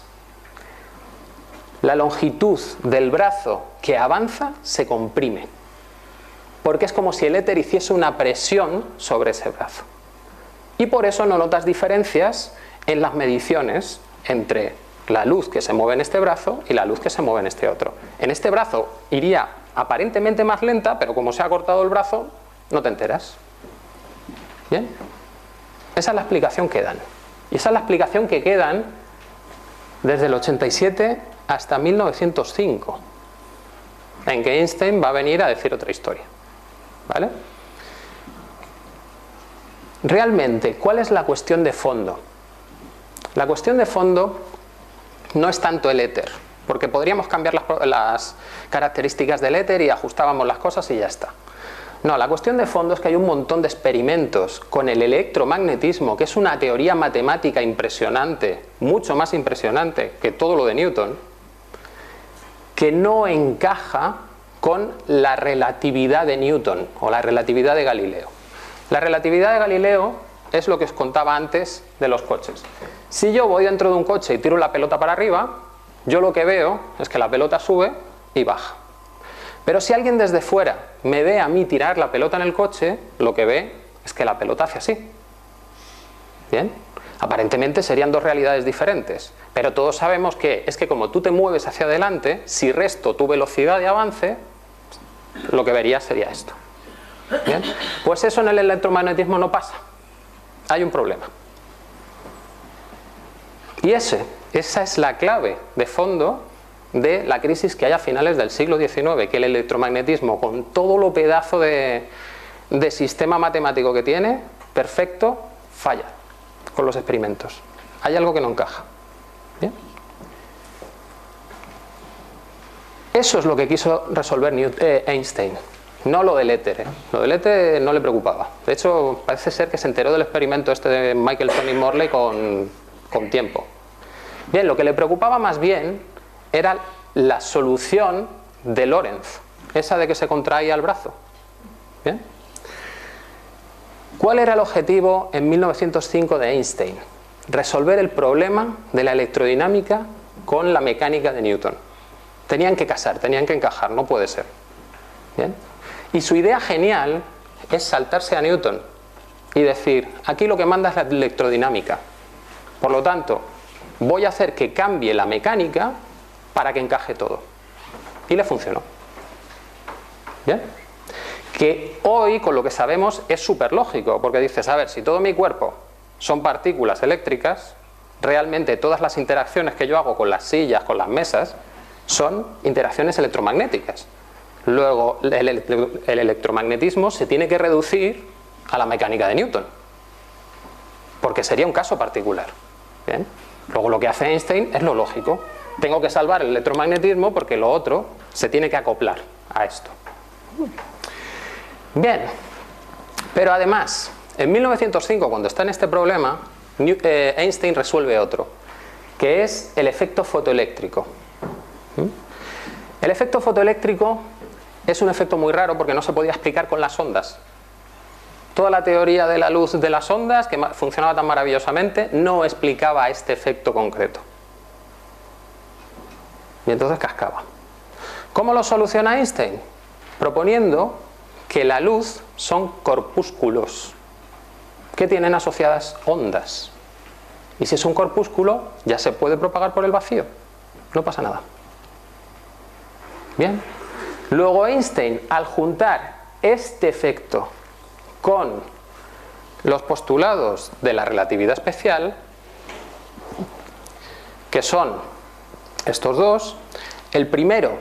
la longitud del brazo que avanza se comprime, porque es como si el éter hiciese una presión sobre ese brazo. Y por eso no notas diferencias en las mediciones entre la luz que se mueve en este brazo y la luz que se mueve en este otro. En este brazo iría aparentemente más lenta, pero como se ha cortado el brazo, no te enteras. ¿Bien? Esa es la explicación que dan. Y esa es la explicación que quedan desde el 87 hasta 1905, en que Einstein va a venir a decir otra historia. ¿Vale? Realmente, ¿cuál es la cuestión de fondo? La cuestión de fondo no es tanto el éter, porque podríamos cambiar las características del éter y ajustábamos las cosas y ya está. No, la cuestión de fondo es que hay un montón de experimentos con el electromagnetismo, que es una teoría matemática impresionante, mucho más impresionante que todo lo de Newton, que no encaja con la relatividad de Newton o la relatividad de Galileo. La relatividad de Galileo es lo que os contaba antes de los coches. Si yo voy dentro de un coche y tiro la pelota para arriba, yo lo que veo es que la pelota sube y baja. Pero si alguien desde fuera me ve a mí tirar la pelota en el coche, lo que ve es que la pelota hace así. ¿Bien? Aparentemente serían dos realidades diferentes, pero todos sabemos que es que como tú te mueves hacia adelante, si resto tu velocidad de avance, lo que verías sería esto. ¿Bien? Pues eso en el electromagnetismo no pasa. Hay un problema. Y esa es la clave de fondo de la crisis que hay a finales del siglo XIX, que el electromagnetismo, con todo lo pedazo de sistema matemático que tiene, perfecto, falla con los experimentos. Hay algo que no encaja. ¿Bien? Eso es lo que quiso resolver Einstein. No lo del éter, ¿eh? Lo del éter no le preocupaba. De hecho, parece ser que se enteró del experimento este de Michelson y Morley con tiempo. Bien, lo que le preocupaba más bien era la solución de Lorentz, esa de que se contraía el brazo. ¿Bien? ¿Cuál era el objetivo en 1905 de Einstein? Resolver el problema de la electrodinámica con la mecánica de Newton. Tenían que casar, tenían que encajar, no puede ser. ¿Bien? Y su idea genial es saltarse a Newton y decir, aquí lo que manda es la electrodinámica. Por lo tanto, voy a hacer que cambie la mecánica para que encaje todo. Y le funcionó. ¿Bien? Que hoy, con lo que sabemos, es súper lógico, porque dices, a ver, si todo mi cuerpo son partículas eléctricas, realmente todas las interacciones que yo hago con las sillas, con las mesas, son interacciones electromagnéticas. Luego, el electromagnetismo se tiene que reducir a la mecánica de Newton, porque sería un caso particular. ¿Bien? Luego lo que hace Einstein es lo lógico. Tengo que salvar el electromagnetismo porque lo otro se tiene que acoplar a esto. Bien, pero además, en 1905, cuando está en este problema, Einstein resuelve otro, que es el efecto fotoeléctrico. El efecto fotoeléctrico es un efecto muy raro porque no se podía explicar con las ondas. Toda la teoría de la luz de las ondas, que funcionaba tan maravillosamente, no explicaba este efecto concreto. Y entonces cascaba. ¿Cómo lo soluciona Einstein? Proponiendo que la luz son corpúsculos que tienen asociadas ondas. Y si es un corpúsculo, ya se puede propagar por el vacío. No pasa nada. Bien. Luego Einstein, al juntar este efecto con los postulados de la relatividad especial, que son estos dos, el primero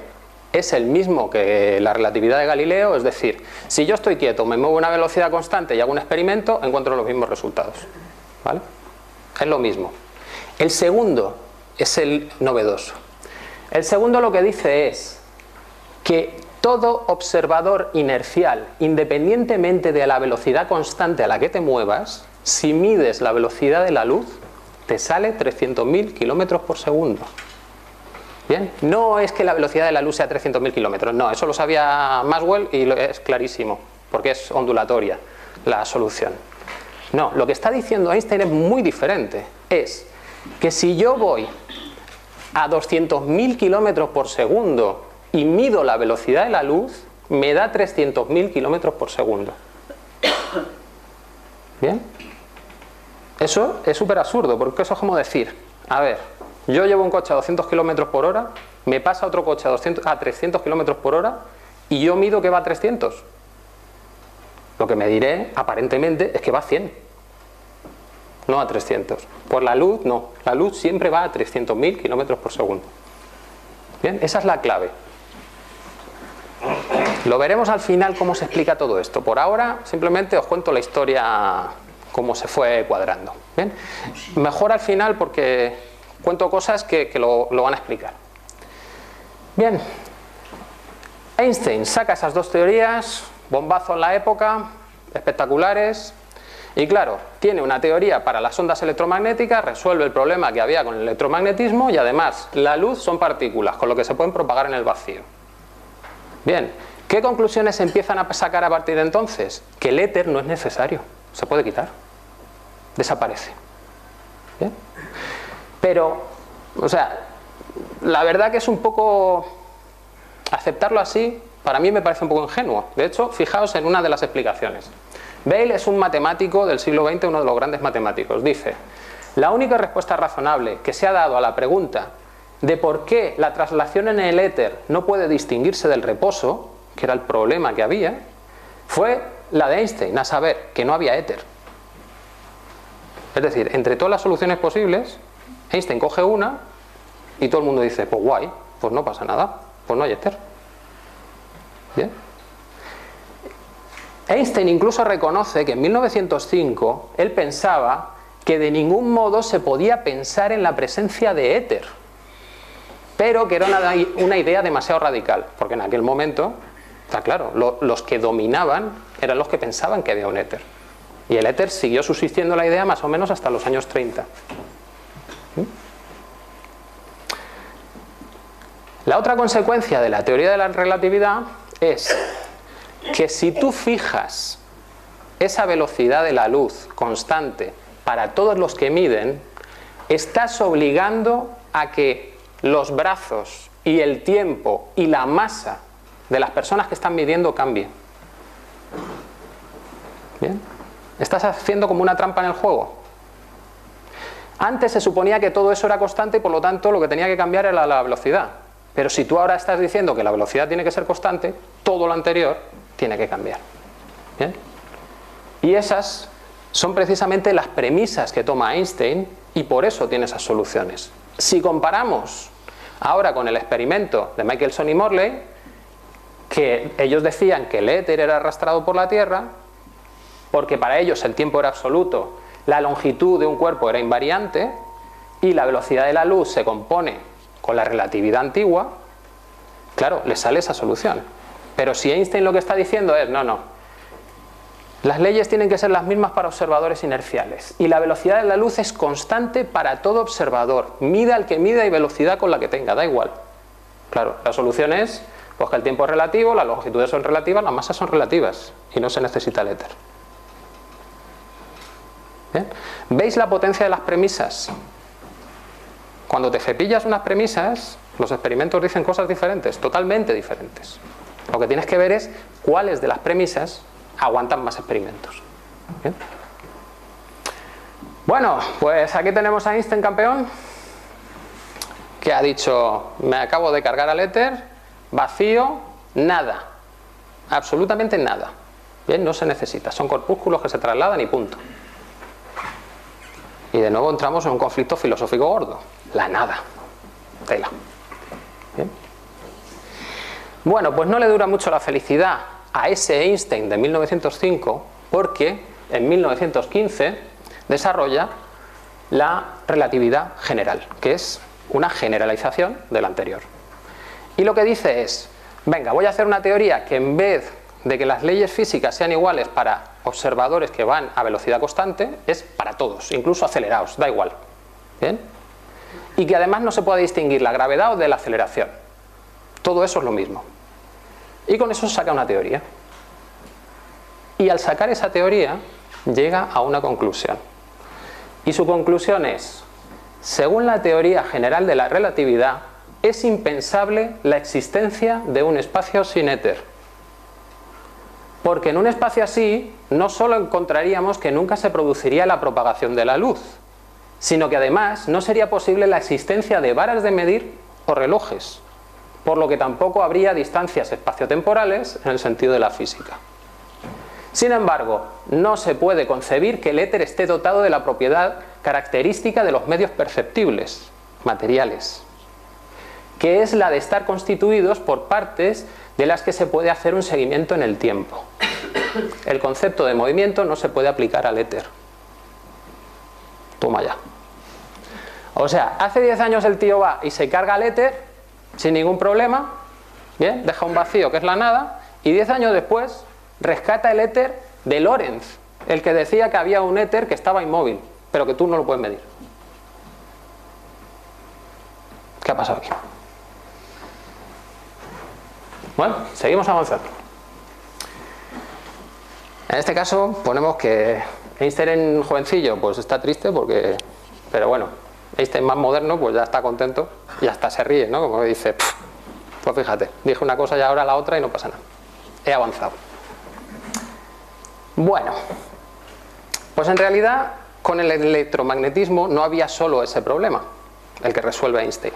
es el mismo que la relatividad de Galileo, es decir, si yo estoy quieto, me muevo a una velocidad constante y hago un experimento, encuentro los mismos resultados. ¿Vale? Es lo mismo. El segundo es el novedoso. El segundo lo que dice es que todo observador inercial, independientemente de la velocidad constante a la que te muevas, si mides la velocidad de la luz, te sale 300.000 kilómetros por segundo. Bien, no es que la velocidad de la luz sea 300.000 kilómetros, no, eso lo sabía Maxwell y es clarísimo, porque es ondulatoria la solución. No, lo que está diciendo Einstein es muy diferente, es que si yo voy a 200.000 kilómetros por segundo y mido la velocidad de la luz, me da 300.000 kilómetros por segundo. ¿Bien? Eso es súper absurdo, porque eso es como decir, a ver, yo llevo un coche a 200 kilómetros por hora, me pasa otro coche a 300 kilómetros por hora y yo mido que va a 300. lo que mediré aparentemente es que va a 100, no a 300. Por la luz, no. La luz siempre va a 300.000 kilómetros por segundo. Bien, esa es la clave. Lo veremos al final cómo se explica todo esto. Por ahora, simplemente os cuento la historia, cómo se fue cuadrando. Bien, mejor al final porque cuento cosas que lo van a explicar. Bien, Einstein saca esas dos teorías, bombazo en la época, espectaculares. Y claro, tiene una teoría para las ondas electromagnéticas, resuelve el problema que había con el electromagnetismo, y además la luz son partículas, con lo que se pueden propagar en el vacío. Bien, ¿qué conclusiones se empiezan a sacar a partir de entonces? Que el éter no es necesario, se puede quitar, desaparece. ¿Bien? Pero, o sea, la verdad que es un poco, aceptarlo así, para mí me parece un poco ingenuo. De hecho, fijaos en una de las explicaciones. Bale es un matemático del siglo XX, uno de los grandes matemáticos. Dice, la única respuesta razonable que se ha dado a la pregunta de por qué la traslación en el éter no puede distinguirse del reposo, que era el problema que había, fue la de Einstein, a saber, que no había éter. Es decir, entre todas las soluciones posibles, Einstein coge una y todo el mundo dice, pues guay, pues no pasa nada, pues no hay éter. ¿Bien? Einstein incluso reconoce que en 1905 él pensaba que de ningún modo se podía pensar en la presencia de éter, pero que era una idea demasiado radical, porque en aquel momento, está claro, los que dominaban eran los que pensaban que había un éter, y el éter siguió subsistiendo la idea más o menos hasta los años 30. La otra consecuencia de la teoría de la relatividad es que si tú fijas esa velocidad de la luz constante para todos los que miden, estás obligando a que los brazos y el tiempo y la masa de las personas que están midiendo cambien. ¿Bien? Estás haciendo como una trampa en el juego. Antes se suponía que todo eso era constante y por lo tanto lo que tenía que cambiar era la velocidad. Pero si tú ahora estás diciendo que la velocidad tiene que ser constante, todo lo anterior tiene que cambiar. ¿Bien? Y esas son precisamente las premisas que toma Einstein y por eso tiene esas soluciones. Si comparamos ahora con el experimento de Michelson y Morley, que ellos decían que el éter era arrastrado por la Tierra, porque para ellos el tiempo era absoluto, la longitud de un cuerpo era invariante y la velocidad de la luz se compone con la relatividad antigua, claro, les sale esa solución. Pero si Einstein lo que está diciendo es, no, no, las leyes tienen que ser las mismas para observadores inerciales y la velocidad de la luz es constante para todo observador, mida el que mida y velocidad con la que tenga, da igual. Claro, la solución es pues que el tiempo es relativo, las longitudes son relativas, las masas son relativas y no se necesita el éter. ¿Bien? ¿Veis la potencia de las premisas? Cuando te cepillas unas premisas, los experimentos dicen cosas diferentes, totalmente diferentes. Lo que tienes que ver es cuáles de las premisas aguantan más experimentos. ¿Bien? Bueno, pues aquí tenemos a Einstein campeón, que ha dicho, me acabo de cargar al éter, vacío, nada, absolutamente nada. Bien, no se necesita, son corpúsculos que se trasladan y punto. Y de nuevo entramos en un conflicto filosófico gordo, la nada, tela. ¿Bien? Bueno, pues no le dura mucho la felicidad a ese Einstein de 1905, porque en 1915 desarrolla la relatividad general, que es una generalización de la anterior. Y lo que dice es, venga, voy a hacer una teoría que en vez de que las leyes físicas sean iguales para observadores que van a velocidad constante, es para todos, incluso acelerados, da igual. ¿Bien? Y que además no se pueda distinguir la gravedad o de la aceleración. Todo eso es lo mismo. Y con eso saca una teoría. Y al sacar esa teoría, llega a una conclusión. Y su conclusión es, según la teoría general de la relatividad, es impensable la existencia de un espacio sin éter. Porque en un espacio así, no solo encontraríamos que nunca se produciría la propagación de la luz, sino que además no sería posible la existencia de varas de medir o relojes, por lo que tampoco habría distancias espaciotemporales en el sentido de la física. Sin embargo, no se puede concebir que el éter esté dotado de la propiedad característica de los medios perceptibles, materiales, que es la de estar constituidos por partes de las que se puede hacer un seguimiento en el tiempo. El concepto de movimiento no se puede aplicar al éter. Toma ya. O sea, hace 10 años el tío va y se carga el éter sin ningún problema, bien, deja un vacío que es la nada, y 10 años después rescata el éter de Lorentz, el que decía que había un éter que estaba inmóvil, pero que tú no lo puedes medir. ¿Qué ha pasado aquí? Bueno, seguimos avanzando. En este caso ponemos que Einstein jovencillo pues está triste porque... Pero bueno, Einstein más moderno pues ya está contento y hasta se ríe, ¿no? Como dice, pues fíjate, dije una cosa y ahora la otra y no pasa nada. He avanzado. Bueno, pues en realidad con el electromagnetismo no había solo ese problema, el que resuelve Einstein.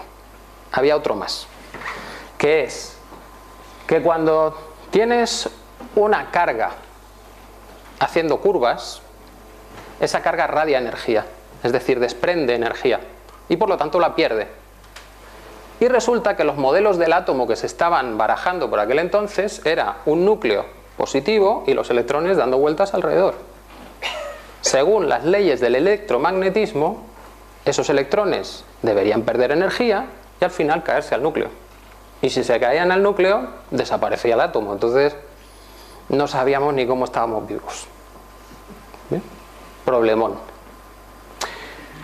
Había otro más, que es que cuando tienes una carga haciendo curvas, esa carga radia energía, es decir, desprende energía y por lo tanto la pierde. Y resulta que los modelos del átomo que se estaban barajando por aquel entonces era un núcleo positivo y los electrones dando vueltas alrededor. Según las leyes del electromagnetismo, esos electrones deberían perder energía y al final caerse al núcleo. Y si se caían al núcleo, desaparecía el átomo. Entonces, no sabíamos ni cómo estábamos vivos. ¿Bien? Problemón.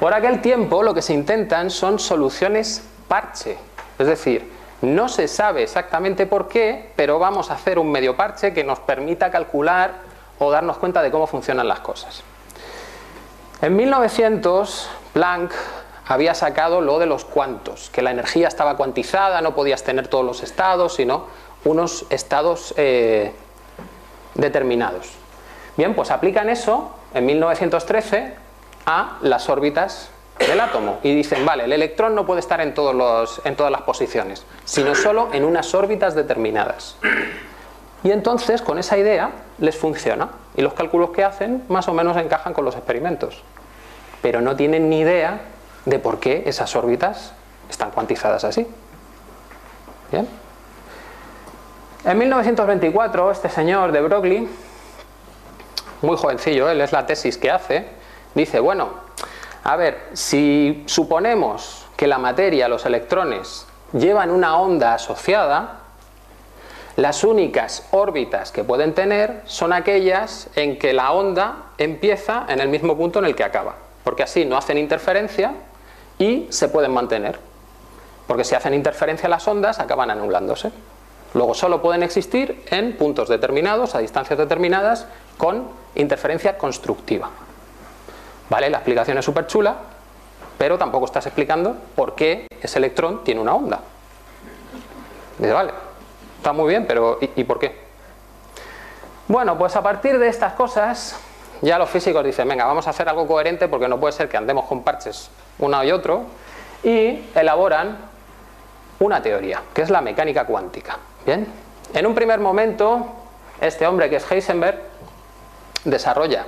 Por aquel tiempo, lo que se intentan son soluciones parche. Es decir, no se sabe exactamente por qué, pero vamos a hacer un medio parche que nos permita calcular o darnos cuenta de cómo funcionan las cosas. En 1900, Planck había sacado lo de los cuantos, que la energía estaba cuantizada, no podías tener todos los estados, sino unos estados determinados. Bien, pues aplican eso en 1913 a las órbitas del átomo y dicen, vale, el electrón no puede estar en todas las posiciones, sino solo en unas órbitas determinadas. Y entonces con esa idea les funciona y los cálculos que hacen más o menos encajan con los experimentos, pero no tienen ni idea de por qué esas órbitas están cuantizadas así. ¿Bien? En 1924 este señor de Broglie, muy jovencillo él, es la tesis que hace, dice, bueno, a ver, si suponemos que la materia, los electrones, llevan una onda asociada, las únicas órbitas que pueden tener son aquellas en que la onda empieza en el mismo punto en el que acaba, porque así no hacen interferencia y se pueden mantener, porque si hacen interferencia las ondas acaban anulándose. Luego solo pueden existir en puntos determinados, a distancias determinadas, con interferencia constructiva. ¿Vale? La explicación es súper chula, pero tampoco estás explicando por qué ese electrón tiene una onda. Dice, vale, está muy bien, pero ¿y por qué? Bueno, pues a partir de estas cosas ya los físicos dicen, venga, vamos a hacer algo coherente porque no puede ser que andemos con parches uno y otro, y elaboran una teoría, que es la mecánica cuántica. ¿Bien? En un primer momento, este hombre que es Heisenberg desarrolla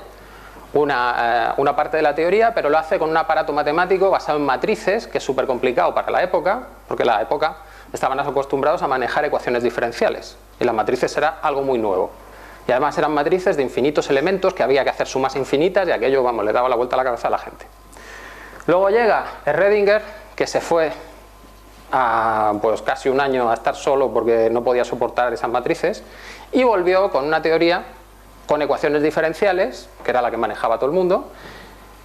una parte de la teoría, pero lo hace con un aparato matemático basado en matrices, que es súper complicado para la época, porque en la época estaban acostumbrados a manejar ecuaciones diferenciales y las matrices era algo muy nuevo, y además eran matrices de infinitos elementos que había que hacer sumas infinitas y aquello, vamos, le daba la vuelta a la cabeza a la gente. Luego llega Schrödinger, que se fue a, pues casi un año a estar solo porque no podía soportar esas matrices, y volvió con una teoría con ecuaciones diferenciales, que era la que manejaba todo el mundo,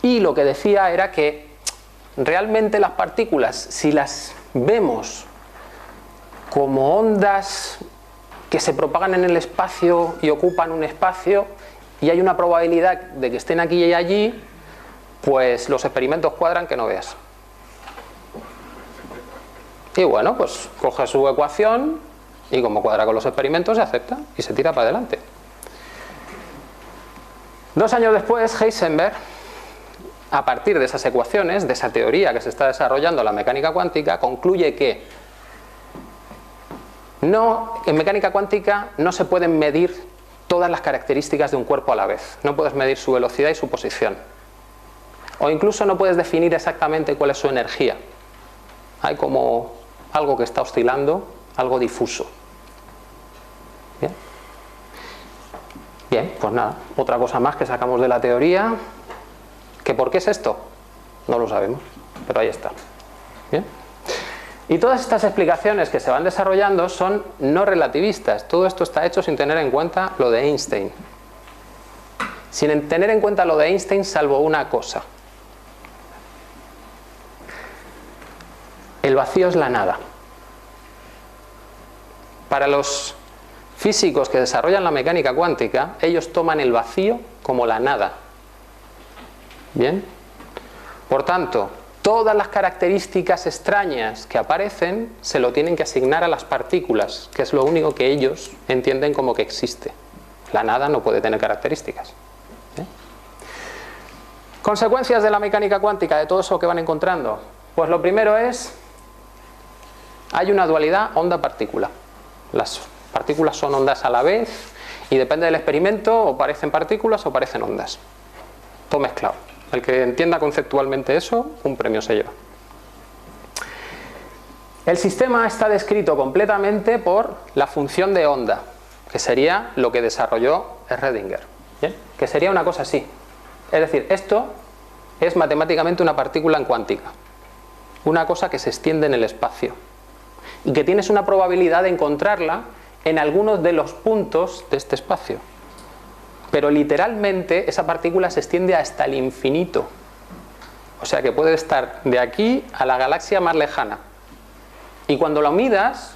y lo que decía era que realmente las partículas, si las vemos como ondas que se propagan en el espacio y ocupan un espacio y hay una probabilidad de que estén aquí y allí, pues los experimentos cuadran que no veas. Y bueno, pues coge su ecuación y como cuadra con los experimentos se acepta y se tira para adelante. 2 años después, Heisenberg, a partir de esas ecuaciones, de esa teoría que se está desarrollando la mecánica cuántica, concluye que en mecánica cuántica no se pueden medir todas las características de un cuerpo a la vez. No puedes medir su velocidad y su posición. O incluso no puedes definir exactamente cuál es su energía. Hay como algo que está oscilando, algo difuso. Bien, bien, pues nada, otra cosa más que sacamos de la teoría. ¿Que por qué es esto? No lo sabemos, pero ahí está. Bien. Y todas estas explicaciones que se van desarrollando son no relativistas. Todo esto está hecho sin tener en cuenta lo de Einstein. Sin tener en cuenta lo de Einstein, salvo una cosa. El vacío es la nada. Para los físicos que desarrollan la mecánica cuántica, ellos toman el vacío como la nada. Bien. Por tanto, todas las características extrañas que aparecen se lo tienen que asignar a las partículas, que es lo único que ellos entienden como que existe. La nada no puede tener características. ¿Eh? ¿Consecuencias de la mecánica cuántica, de todo eso que van encontrando? Pues lo primero es, hay una dualidad onda-partícula. Las partículas son ondas a la vez y depende del experimento o parecen partículas o parecen ondas. Todo mezclado. El que entienda conceptualmente eso, un premio se lleva. El sistema está descrito completamente por la función de onda, que sería lo que desarrolló Schrödinger, ¿bien? Que sería una cosa así. Es decir, esto es matemáticamente una partícula en cuántica, una cosa que se extiende en el espacio y que tienes una probabilidad de encontrarla en algunos de los puntos de este espacio. Pero literalmente esa partícula se extiende hasta el infinito. O sea que puede estar de aquí a la galaxia más lejana. Y cuando lo midas,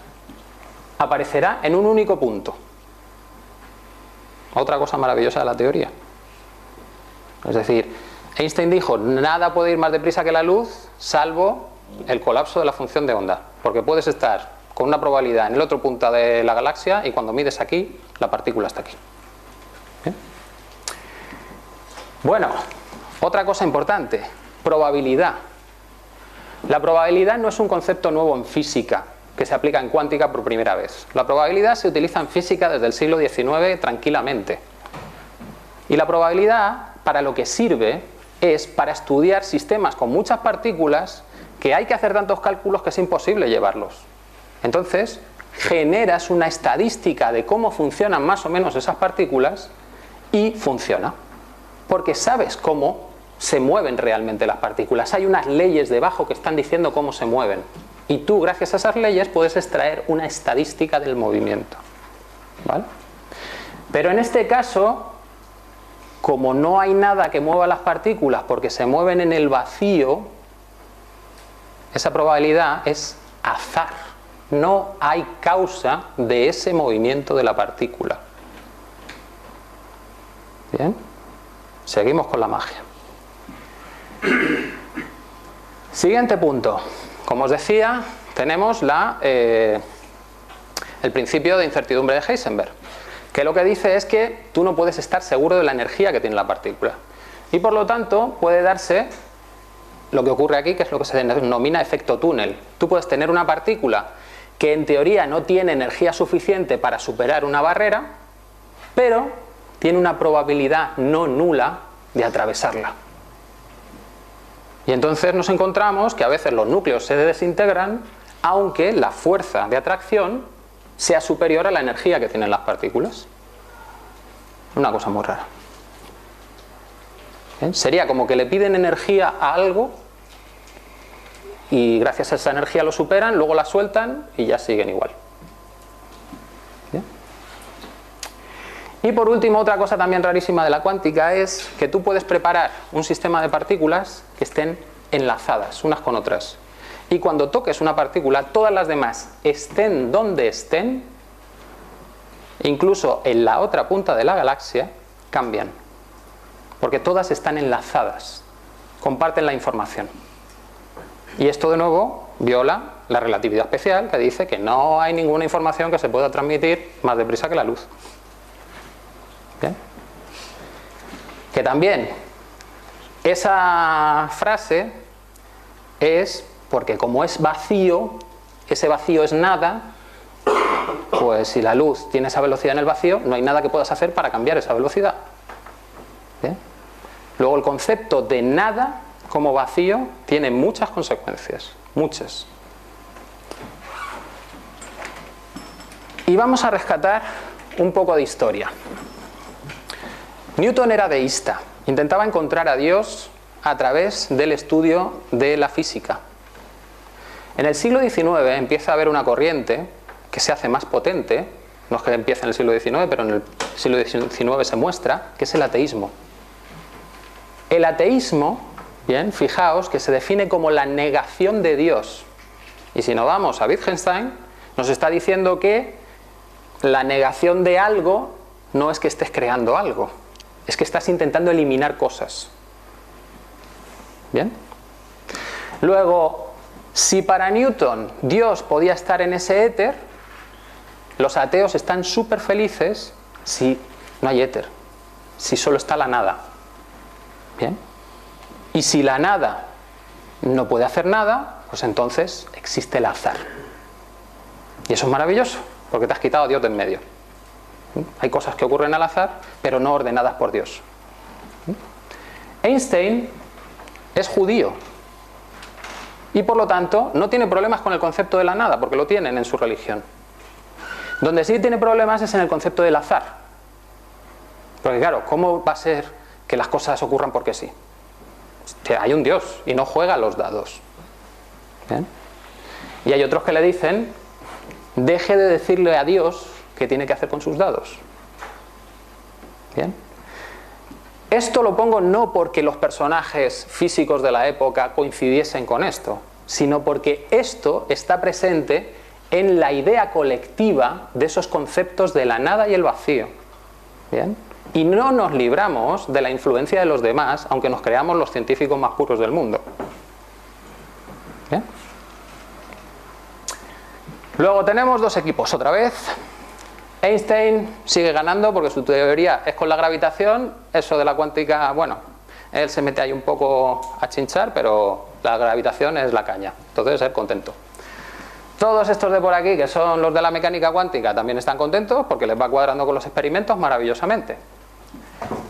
aparecerá en un único punto. Otra cosa maravillosa de la teoría. Es decir, Einstein dijo, nada puede ir más deprisa que la luz, salvo el colapso de la función de onda. Porque puedes estar con una probabilidad en el otro punto de la galaxia y cuando mides aquí, la partícula está aquí. Bueno, otra cosa importante, probabilidad. La probabilidad no es un concepto nuevo en física, que se aplica en cuántica por primera vez. La probabilidad se utiliza en física desde el siglo XIX tranquilamente. Y la probabilidad, para lo que sirve, es para estudiar sistemas con muchas partículas que hay que hacer tantos cálculos que es imposible llevarlos. Entonces, generas una estadística de cómo funcionan más o menos esas partículas y funciona. Porque sabes cómo se mueven realmente las partículas. Hay unas leyes debajo que están diciendo cómo se mueven. Y tú, gracias a esas leyes, puedes extraer una estadística del movimiento. ¿Vale? Pero en este caso, como no hay nada que mueva las partículas porque se mueven en el vacío, esa probabilidad es azar. No hay causa de ese movimiento de la partícula. ¿Bien? Seguimos con la magia. Siguiente punto. Como os decía, tenemos el principio de incertidumbre de Heisenberg, que lo que dice es que tú no puedes estar seguro de la energía que tiene la partícula. Y por lo tanto puede darse lo que ocurre aquí, que es lo que se denomina efecto túnel. Tú puedes tener una partícula que en teoría no tiene energía suficiente para superar una barrera, pero tiene una probabilidad no nula de atravesarla. Y entonces nos encontramos que a veces los núcleos se desintegran, aunque la fuerza de atracción sea superior a la energía que tienen las partículas. Una cosa muy rara. ¿Eh? Sería como que le piden energía a algo y gracias a esa energía lo superan, luego la sueltan y ya siguen igual. Y por último, otra cosa también rarísima de la cuántica es que tú puedes preparar un sistema de partículas que estén enlazadas unas con otras. Y cuando toques una partícula, todas las demás, estén donde estén, incluso en la otra punta de la galaxia, cambian. Porque todas están enlazadas, comparten la información. Y esto de nuevo viola la relatividad especial, que dice que no hay ninguna información que se pueda transmitir más deprisa que la luz. ¿Bien? Que también esa frase es porque como es vacío, ese vacío es nada, Pues si la luz tiene esa velocidad en el vacío, no hay nada que puedas hacer para cambiar esa velocidad. ¿Bien? Luego el concepto de nada como vacío tiene muchas consecuencias, muchas. Y vamos a rescatar un poco de historia. Newton era deísta, intentaba encontrar a Dios a través del estudio de la física. En el siglo XIX empieza a haber una corriente que se hace más potente, no es que empiece en el siglo XIX, pero en el siglo XIX se muestra, que es el ateísmo. El ateísmo, bien, fijaos que se define como la negación de Dios. Y si nos vamos a Wittgenstein, nos está diciendo que la negación de algo no es que estés creando algo, es que estás intentando eliminar cosas. ¿Bien? Luego, si para Newton Dios podía estar en ese éter, los ateos están súper felices si no hay éter, si solo está la nada. ¿Bien? Y si la nada no puede hacer nada, pues entonces existe el azar. Y eso es maravilloso, porque te has quitado a Dios de en medio. ¿Sí? Hay cosas que ocurren al azar, pero no ordenadas por Dios. ¿Sí? Einstein es judío y por lo tanto no tiene problemas con el concepto de la nada, porque lo tienen en su religión. Donde sí tiene problemas es en el concepto del azar, porque claro, ¿cómo va a ser que las cosas ocurran porque sí? O sea, hay un Dios y no juega los dados. ¿Bien? Y hay otros que le dicen: deje de decirle a Dios qué tiene que hacer con sus dados. ¿Bien? Esto lo pongo no porque los personajes físicos de la época coincidiesen con esto, sino porque esto está presente en la idea colectiva de esos conceptos de la nada y el vacío. ¿Bien? Y no nos libramos de la influencia de los demás, aunque nos creamos los científicos más puros del mundo. ¿Bien? Luego tenemos dos equipos otra vez. Einstein sigue ganando porque su teoría es con la gravitación. Eso de la cuántica, bueno, él se mete ahí un poco a chinchar, pero la gravitación es la caña, entonces él contento. Todos estos de por aquí, que son los de la mecánica cuántica, también están contentos porque les va cuadrando con los experimentos maravillosamente.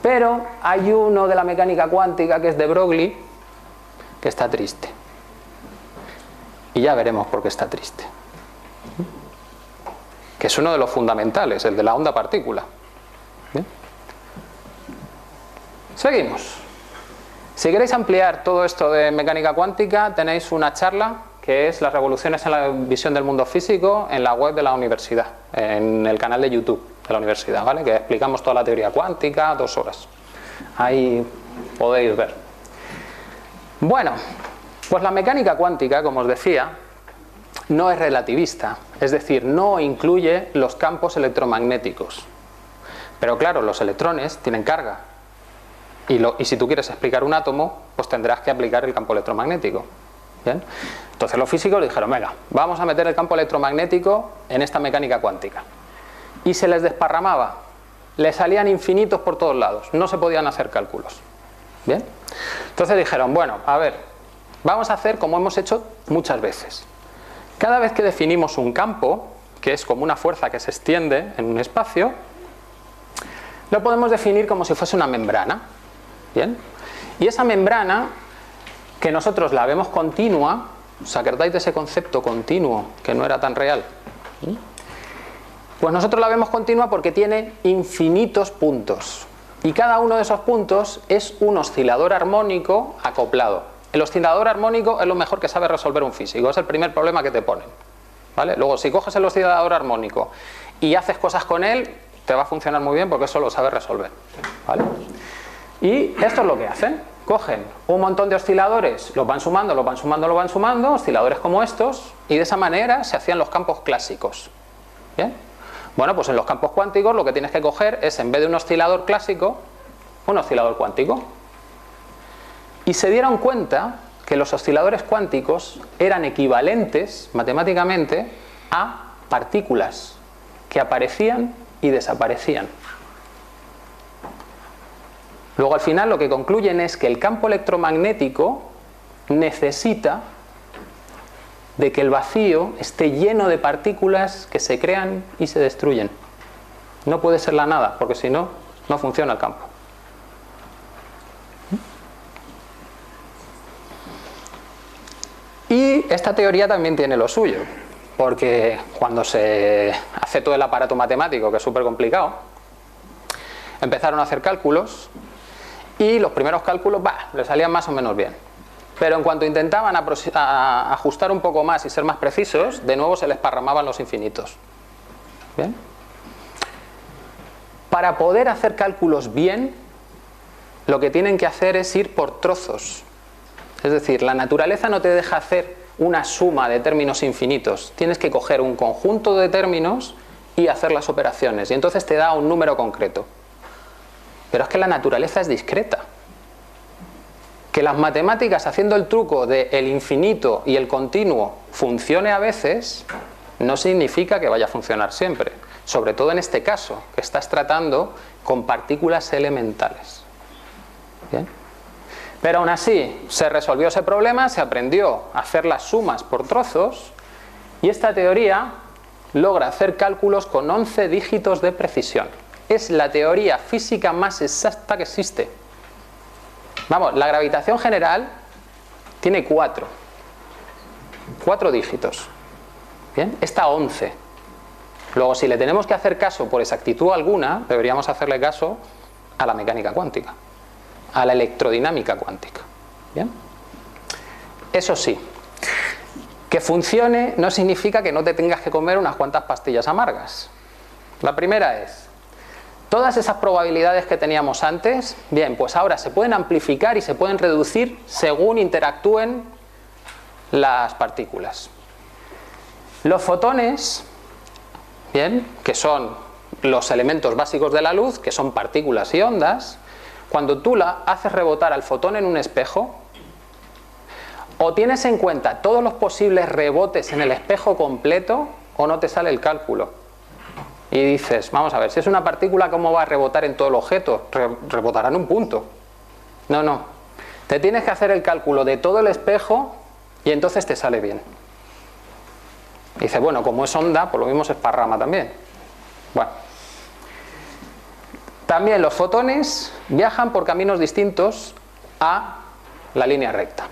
Pero hay uno de la mecánica cuántica, que es de Broglie, que está triste, y ya veremos por qué está triste, que es uno de los fundamentales, el de la onda partícula. ¿Bien? Seguimos. Si queréis ampliar todo esto de mecánica cuántica, tenéis una charla que es Las revoluciones en la visión del mundo físico, en la web de la universidad, en el canal de YouTube de la universidad, ¿vale? Que explicamos toda la teoría cuántica, 2 horas. Ahí podéis ver. Bueno, pues la mecánica cuántica, como os decía, no es relativista, es decir, no incluye los campos electromagnéticos. Pero claro, los electrones tienen carga, y si tú quieres explicar un átomo, pues tendrás que aplicar el campo electromagnético. ¿Bien? Entonces los físicos dijeron: venga, vamos a meter el campo electromagnético en esta mecánica cuántica. Y se les desparramaba, les salían infinitos por todos lados, no se podían hacer cálculos. ¿Bien? Entonces dijeron: bueno, a ver, vamos a hacer como hemos hecho muchas veces. Cada vez que definimos un campo, que es como una fuerza que se extiende en un espacio, lo podemos definir como si fuese una membrana. ¿Bien? Y esa membrana, que nosotros la vemos continua, ¿os acordáis de ese concepto continuo que no era tan real? ¿Sí? Pues nosotros la vemos continua porque tiene infinitos puntos, y cada uno de esos puntos es un oscilador armónico acoplado. El oscilador armónico es lo mejor que sabe resolver un físico, es el primer problema que te ponen, ¿vale? Luego, si coges el oscilador armónico y haces cosas con él, te va a funcionar muy bien porque eso lo sabe resolver, ¿vale? Y esto es lo que hacen: cogen un montón de osciladores, los van sumando, osciladores como estos, y de esa manera se hacían los campos clásicos. ¿Bien? Bueno, pues en los campos cuánticos lo que tienes que coger es, en vez de un oscilador clásico, un oscilador cuántico. Y se dieron cuenta que los osciladores cuánticos eran equivalentes matemáticamente a partículas que aparecían y desaparecían. Luego, al final, lo que concluyen es que el campo electromagnético necesita de que el vacío esté lleno de partículas que se crean y se destruyen. No puede ser la nada, porque si no, no funciona el campo. Y esta teoría también tiene lo suyo, porque cuando se hace todo el aparato matemático, que es súper complicado, empezaron a hacer cálculos y los primeros cálculos, le salían más o menos bien. Pero en cuanto intentaban ajustar un poco más y ser más precisos, de nuevo se les parramaban los infinitos. ¿Bien? Para poder hacer cálculos bien, lo que tienen que hacer es ir por trozos. Es decir, la naturaleza no te deja hacer una suma de términos infinitos. Tienes que coger un conjunto de términos y hacer las operaciones. Y entonces te da un número concreto. Pero es que la naturaleza es discreta. Que las matemáticas, haciendo el truco de el infinito y el continuo, funcione a veces, no significa que vaya a funcionar siempre. Sobre todo en este caso, que estás tratando con partículas elementales. ¿Bien? Pero aún así, se resolvió ese problema, se aprendió a hacer las sumas por trozos, y esta teoría logra hacer cálculos con 11 dígitos de precisión. Es la teoría física más exacta que existe. Vamos, la gravitación general tiene 4 dígitos. ¿Bien? Esta 11. Luego, si le tenemos que hacer caso por exactitud alguna, deberíamos hacerle caso a la mecánica cuántica, a la electrodinámica cuántica. ¿Bien? Eso sí, que funcione no significa que no te tengas que comer unas cuantas pastillas amargas. La primera es, todas esas probabilidades que teníamos antes, bien, pues ahora se pueden amplificar y se pueden reducir según interactúen las partículas. Los fotones... Bien, que son los elementos básicos de la luz, que son partículas y ondas. Cuando tú la haces rebotar al fotón en un espejo, o tienes en cuenta todos los posibles rebotes en el espejo completo, o no te sale el cálculo. Y dices, vamos a ver, si es una partícula, ¿cómo va a rebotar en todo el objeto? Rebotará en un punto. No, no. Te tienes que hacer el cálculo de todo el espejo y entonces te sale bien. Dice, bueno, como es onda, por lo mismo se esparrama también. Bueno. También los fotones viajan por caminos distintos a la línea recta.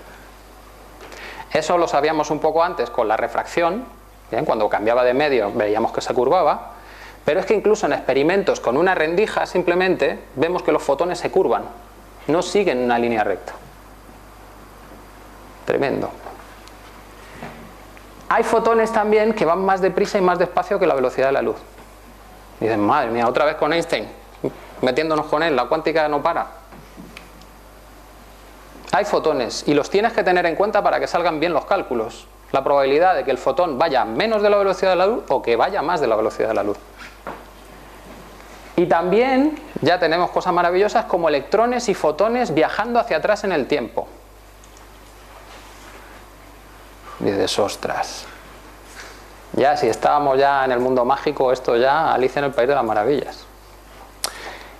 Eso lo sabíamos un poco antes con la refracción. ¿Bien? Cuando cambiaba de medio veíamos que se curvaba. Pero es que incluso en experimentos con una rendija simplemente vemos que los fotones se curvan. No siguen una línea recta. Tremendo. Hay fotones también que van más deprisa y más despacio que la velocidad de la luz. Dicen, madre mía, otra vez con Einstein, metiéndonos con él, la cuántica no para. Hay fotones y los tienes que tener en cuenta para que salgan bien los cálculos. La probabilidad de que el fotón vaya menos de la velocidad de la luz o que vaya más de la velocidad de la luz. Y también ya tenemos cosas maravillosas como electrones y fotones viajando hacia atrás en el tiempo. Y dices, ostras, ya si estábamos ya en el mundo mágico, esto ya Alicia en el País de las Maravillas.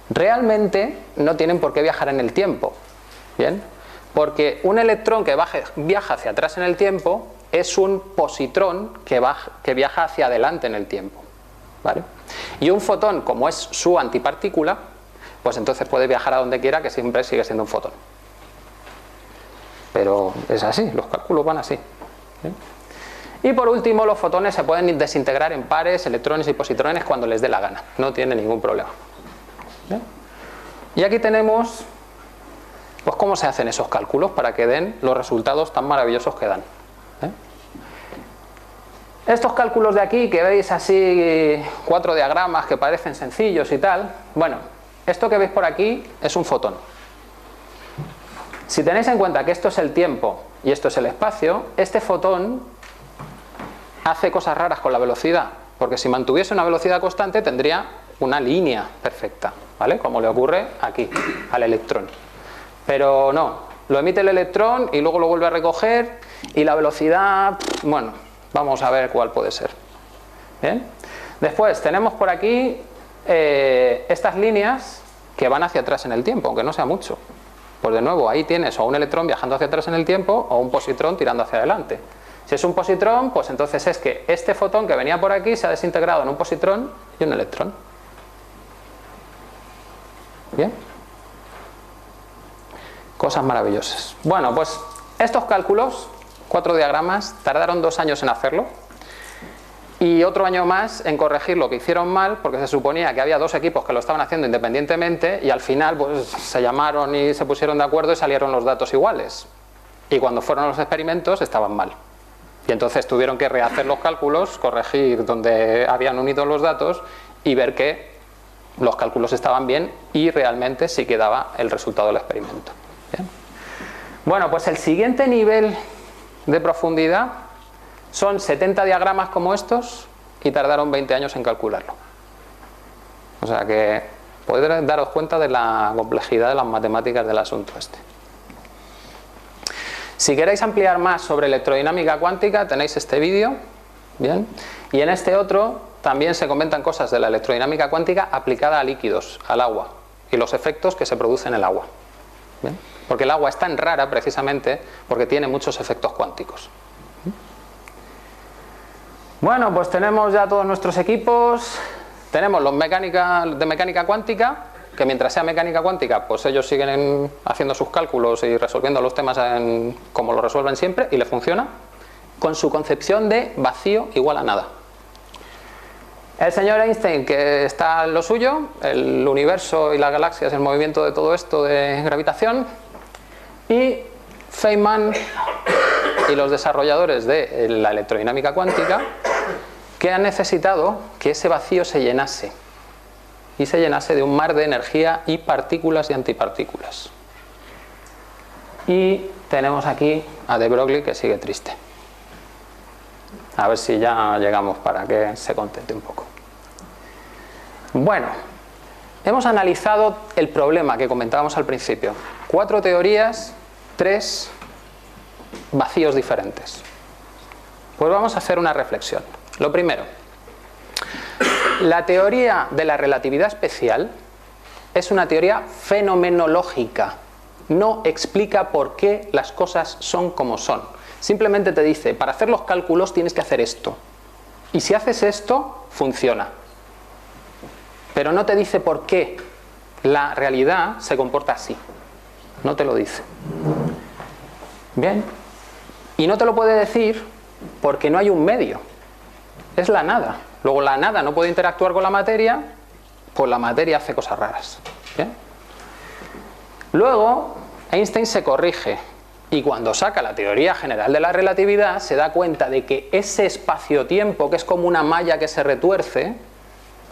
Realmente no tienen por qué viajar en el tiempo, ¿bien? Porque un electrón que viaja hacia atrás en el tiempo es un positrón que viaja hacia adelante en el tiempo, ¿vale? Y un fotón, como es su antipartícula, pues entonces puede viajar a donde quiera, que siempre sigue siendo un fotón. Pero es así, los cálculos van así. ¿Bien? Y por último, los fotones se pueden desintegrar en pares, electrones y positrones cuando les dé la gana, no tiene ningún problema. ¿Bien? Y aquí tenemos pues cómo se hacen esos cálculos para que den los resultados tan maravillosos que dan. ¿Bien? Estos cálculos de aquí que veis así, 4 diagramas que parecen sencillos y tal, bueno, esto que veis por aquí es un fotón. Si tenéis en cuenta que esto es el tiempo y esto es el espacio, este fotón hace cosas raras con la velocidad, porque si mantuviese una velocidad constante tendría una línea perfecta, ¿vale? Como le ocurre aquí, al electrón. Pero no, lo emite el electrón y luego lo vuelve a recoger y la velocidad, bueno, vamos a ver cuál puede ser. ¿Bien? Después tenemos por aquí estas líneas que van hacia atrás en el tiempo, aunque no sea mucho. Pues de nuevo, ahí tienes o un electrón viajando hacia atrás en el tiempo o un positrón tirando hacia adelante. Si es un positrón, pues entonces es que este fotón que venía por aquí se ha desintegrado en un positrón y un electrón. ¿Bien? Cosas maravillosas. Bueno, pues estos cálculos, 4 diagramas, tardaron 2 años en hacerlo y otro año más en corregir lo que hicieron mal, porque se suponía que había 2 equipos que lo estaban haciendo independientemente y al final pues se llamaron y se pusieron de acuerdo y salieron los datos iguales. Y cuando fueron los experimentos estaban mal. Y entonces tuvieron que rehacer los cálculos, corregir donde habían unido los datos y ver que los cálculos estaban bien y realmente sí quedaba el resultado del experimento. ¿Bien? Bueno, pues el siguiente nivel de profundidad son 70 diagramas como estos y tardaron 20 años en calcularlo. O sea que podéis daros cuenta de la complejidad de las matemáticas del asunto este. Si queréis ampliar más sobre electrodinámica cuántica tenéis este vídeo, ¿bien? Y en este otro también se comentan cosas de la electrodinámica cuántica aplicada a líquidos, al agua, y los efectos que se producen en el agua. ¿Bien? Porque el agua es tan rara precisamente porque tiene muchos efectos cuánticos. Bueno, pues tenemos ya todos nuestros equipos, tenemos los de mecánica cuántica, que mientras sea mecánica cuántica, pues ellos siguen haciendo sus cálculos y resolviendo los temas como lo resuelven siempre, y les funciona, con su concepción de vacío igual a nada. El señor Einstein, que está en lo suyo, el universo y las galaxias, el movimiento de todo esto de gravitación, y Feynman y los desarrolladores de la electrodinámica cuántica, que han necesitado que ese vacío se llenase. Y se llenase de un mar de energía y partículas y antipartículas. Y tenemos aquí a de Broglie, que sigue triste. A ver si ya llegamos para que se contente un poco. Bueno, hemos analizado el problema que comentábamos al principio. 4 teorías, 3 vacíos diferentes. Pues vamos a hacer una reflexión. Lo primero. La teoría de la relatividad especial es una teoría fenomenológica. No explica por qué las cosas son como son. Simplemente te dice, para hacer los cálculos tienes que hacer esto. Y si haces esto, funciona. Pero no te dice por qué la realidad se comporta así. No te lo dice. Bien. Y no te lo puede decir porque no hay un medio. Es la nada. Luego la nada no puede interactuar con la materia, pues la materia hace cosas raras. ¿Bien? Luego Einstein se corrige y cuando saca la teoría general de la relatividad se da cuenta de que ese espacio-tiempo, que es como una malla que se retuerce,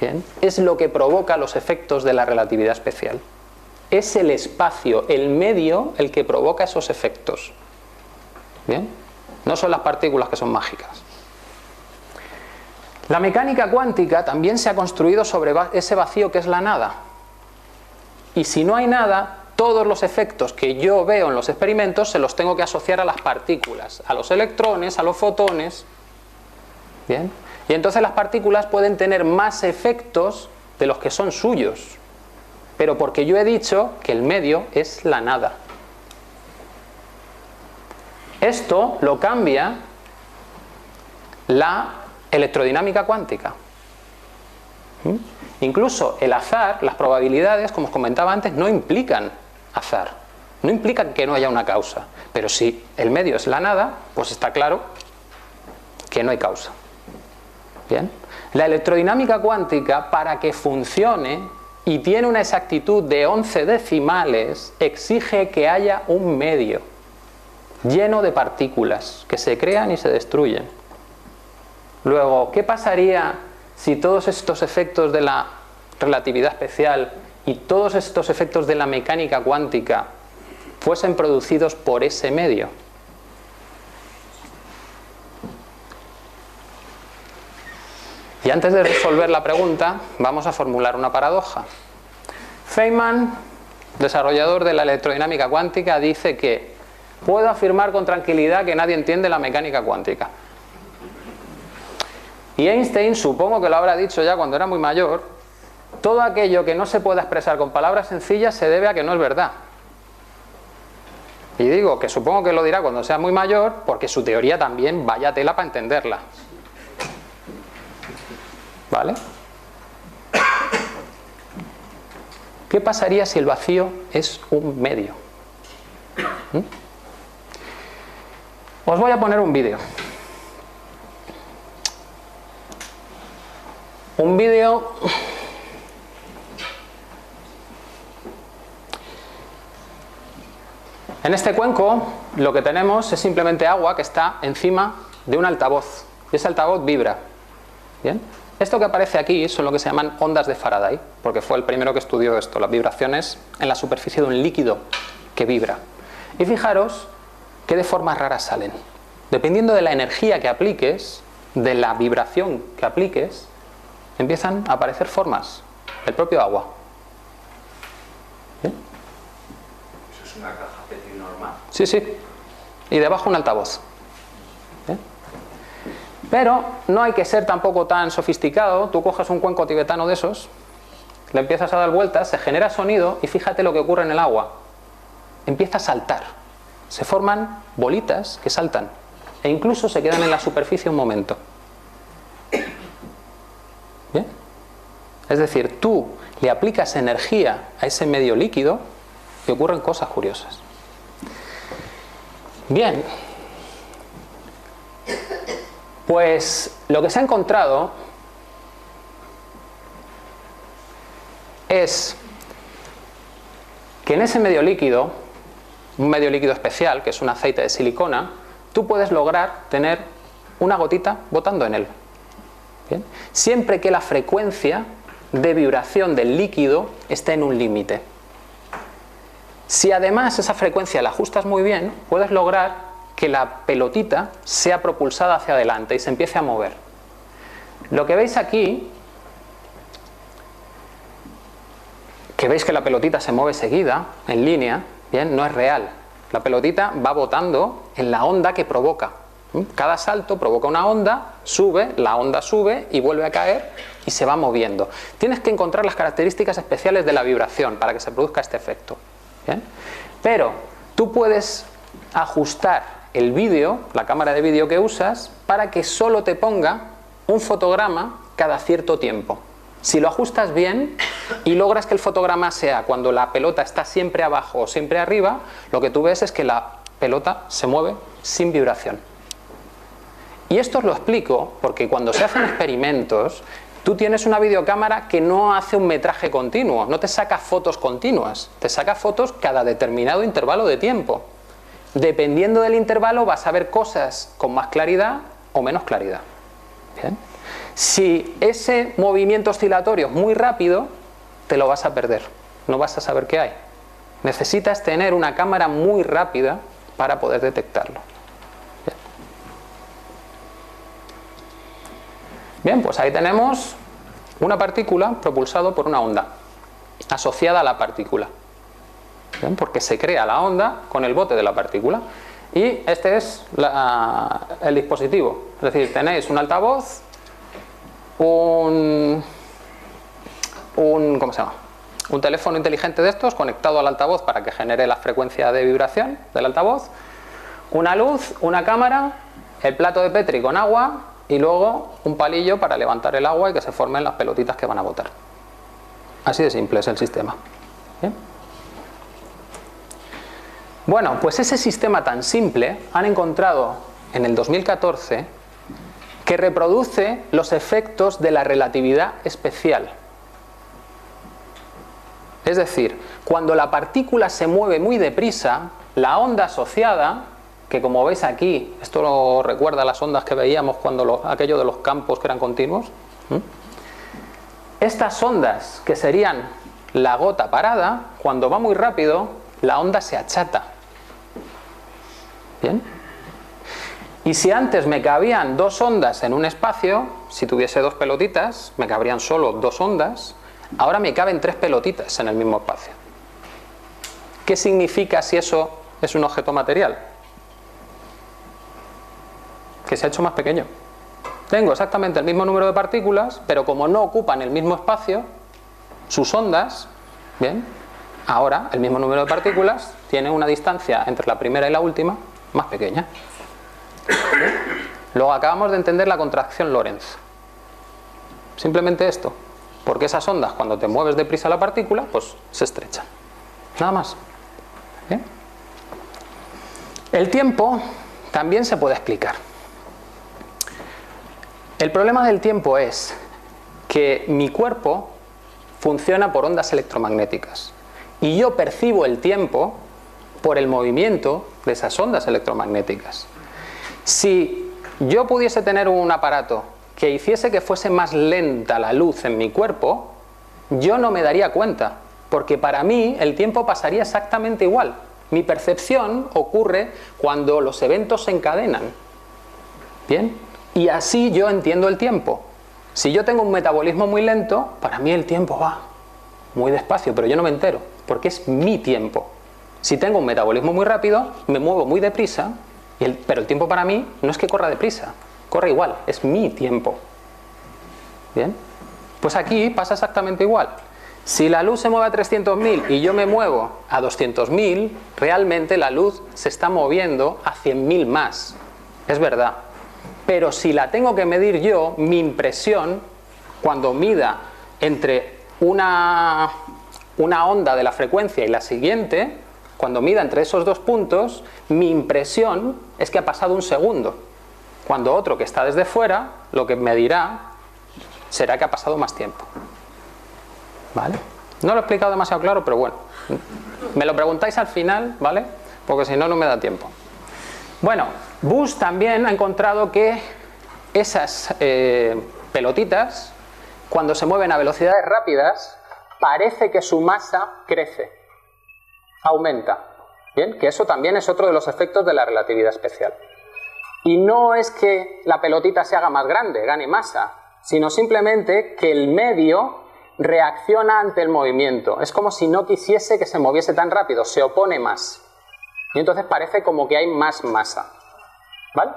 ¿bien?, es lo que provoca los efectos de la relatividad especial. Es el espacio, el medio, el que provoca esos efectos. ¿Bien? No son las partículas que son mágicas. La mecánica cuántica también se ha construido sobre ese vacío que es la nada. Y si no hay nada, todos los efectos que yo veo en los experimentos se los tengo que asociar a las partículas, a los electrones, a los fotones. ¿Bien? Y entonces las partículas pueden tener más efectos de los que son suyos. Pero porque yo he dicho que el medio es la nada. Esto lo cambia la electrodinámica cuántica. ¿Mm? Incluso el azar, las probabilidades, como os comentaba antes, no implican azar, no implican que no haya una causa, pero si el medio es la nada, pues está claro que no hay causa. ¿Bien? La electrodinámica cuántica, para que funcione y tiene una exactitud de 11 decimales, exige que haya un medio lleno de partículas que se crean y se destruyen. Luego, ¿qué pasaría si todos estos efectos de la relatividad especial y todos estos efectos de la mecánica cuántica fuesen producidos por ese medio? Y antes de resolver la pregunta, vamos a formular una paradoja. Feynman, desarrollador de la electrodinámica cuántica, dice que puedo afirmar con tranquilidad que nadie entiende la mecánica cuántica. Y Einstein, supongo que lo habrá dicho ya cuando era muy mayor, todo aquello que no se pueda expresar con palabras sencillas se debe a que no es verdad. Y digo que supongo que lo dirá cuando sea muy mayor, porque su teoría también vaya tela para entenderla. ¿Vale? ¿Qué pasaría si el vacío es un medio? Os voy a poner un vídeo. Un vídeo en este cuenco. Lo que tenemos es simplemente agua que está encima de un altavoz, y ese altavoz vibra. ¿Bien? Esto que aparece aquí son lo que se llaman ondas de Faraday, porque fue el primero que estudió esto, las vibraciones en la superficie de un líquido que vibra. Y fijaros qué de formas raras salen. Dependiendo de la energía que apliques, de la vibración que apliques, empiezan a aparecer formas. El propio agua. ¿Bien? Eso es una caja Petri normal. Sí, sí. Y debajo un altavoz. Pero no hay que ser tampoco tan sofisticado. Tú coges un cuenco tibetano de esos, le empiezas a dar vueltas, se genera sonido y fíjate lo que ocurre en el agua. Empieza a saltar. Se forman bolitas que saltan e incluso se quedan en la superficie un momento. ¿Bien? Es decir, tú le aplicas energía a ese medio líquido y ocurren cosas curiosas. Bien. Pues lo que se ha encontrado es que en ese medio líquido, un medio líquido especial, que es un aceite de silicona, tú puedes lograr tener una gotita botando en él. ¿Bien? Siempre que la frecuencia de vibración del líquido esté en un límite. Si además esa frecuencia la ajustas muy bien, puedes lograr que la pelotita sea propulsada hacia adelante y se empiece a mover. Lo que veis aquí, que veis que la pelotita se mueve seguida, en línea, bien, no es real. La pelotita va botando en la onda que provoca. Cada salto provoca una onda, sube, la onda sube y vuelve a caer y se va moviendo. Tienes que encontrar las características especiales de la vibración para que se produzca este efecto. ¿Bien? Pero tú puedes ajustar el vídeo, la cámara de vídeo que usas, para que solo te ponga un fotograma cada cierto tiempo. Si lo ajustas bien y logras que el fotograma sea cuando la pelota está siempre abajo o siempre arriba, lo que tú ves es que la pelota se mueve sin vibración. Y esto os lo explico porque cuando se hacen experimentos, tú tienes una videocámara que no hace un metraje continuo, no te saca fotos continuas, te saca fotos cada determinado intervalo de tiempo. Dependiendo del intervalo vas a ver cosas con más claridad o menos claridad. ¿Bien? Si ese movimiento oscilatorio es muy rápido, te lo vas a perder, no vas a saber qué hay. Necesitas tener una cámara muy rápida para poder detectarlo. Bien, bien, pues ahí tenemos una partícula propulsada por una onda asociada a la partícula. ¿Bien? Porque se crea la onda con el bote de la partícula. Y este es el dispositivo. Es decir, tenéis un altavoz, ¿cómo se llama? Un teléfono inteligente de estos conectado al altavoz para que genere la frecuencia de vibración del altavoz, una luz, una cámara, el plato de Petri con agua y luego un palillo para levantar el agua y que se formen las pelotitas que van a botar. Así de simple es el sistema. ¿Bien? Bueno, pues ese sistema tan simple han encontrado en el 2014 que reproduce los efectos de la relatividad especial. Es decir, cuando la partícula se mueve muy deprisa, la onda asociada, que como veis aquí, esto lo recuerda a las ondas que veíamos cuando aquello de los campos que eran continuos, estas ondas que serían la gota parada, cuando va muy rápido, la onda se achata. ¿Bien? Y si antes me cabían dos ondas en un espacio, si tuviese dos pelotitas, me cabrían solo dos ondas, ahora me caben tres pelotitas en el mismo espacio. ¿Qué significa si eso es un objeto material? Que se ha hecho más pequeño. Tengo exactamente el mismo número de partículas, pero como no ocupan el mismo espacio, sus ondas, ¿bien?, ahora el mismo número de partículas tiene una distancia entre la primera y la última más pequeña. Luego acabamos de entender la contracción Lorentz. Simplemente esto, porque esas ondas, cuando te mueves deprisa la partícula, pues se estrechan. Nada más. ¿Bien? El tiempo también se puede explicar. El problema del tiempo es que mi cuerpo funciona por ondas electromagnéticas y yo percibo el tiempo por el movimiento de esas ondas electromagnéticas. Si yo pudiese tener un aparato que hiciese que fuese más lenta la luz en mi cuerpo, yo no me daría cuenta, porque para mí el tiempo pasaría exactamente igual. Mi percepción ocurre cuando los eventos se encadenan. ¿Bien? Y así yo entiendo el tiempo. Si yo tengo un metabolismo muy lento, para mí el tiempo va muy despacio, pero yo no me entero, porque es mi tiempo. Si tengo un metabolismo muy rápido, me muevo muy deprisa, pero el tiempo para mí no es que corra deprisa, corre igual, es mi tiempo. ¿Bien? Pues aquí pasa exactamente igual. Si la luz se mueve a 300.000 y yo me muevo a 200.000, realmente la luz se está moviendo a 100.000 más. Es verdad. Pero si la tengo que medir yo, mi impresión, cuando mida entre una onda de la frecuencia y la siguiente, cuando mida entre esos dos puntos, mi impresión es que ha pasado un segundo. Cuando otro que está desde fuera, lo que medirá será que ha pasado más tiempo. ¿Vale? No lo he explicado demasiado claro, pero bueno, me lo preguntáis al final, ¿vale? Porque si no, no me da tiempo. Bueno, Bush también ha encontrado que esas pelotitas, cuando se mueven a velocidades rápidas, parece que su masa crece, aumenta. Bien, que eso también es otro de los efectos de la relatividad especial. Y no es que la pelotita se haga más grande, gane masa, sino simplemente que el medio reacciona ante el movimiento. Es como si no quisiese que se moviese tan rápido, se opone más. Y entonces parece como que hay más masa. ¿Vale?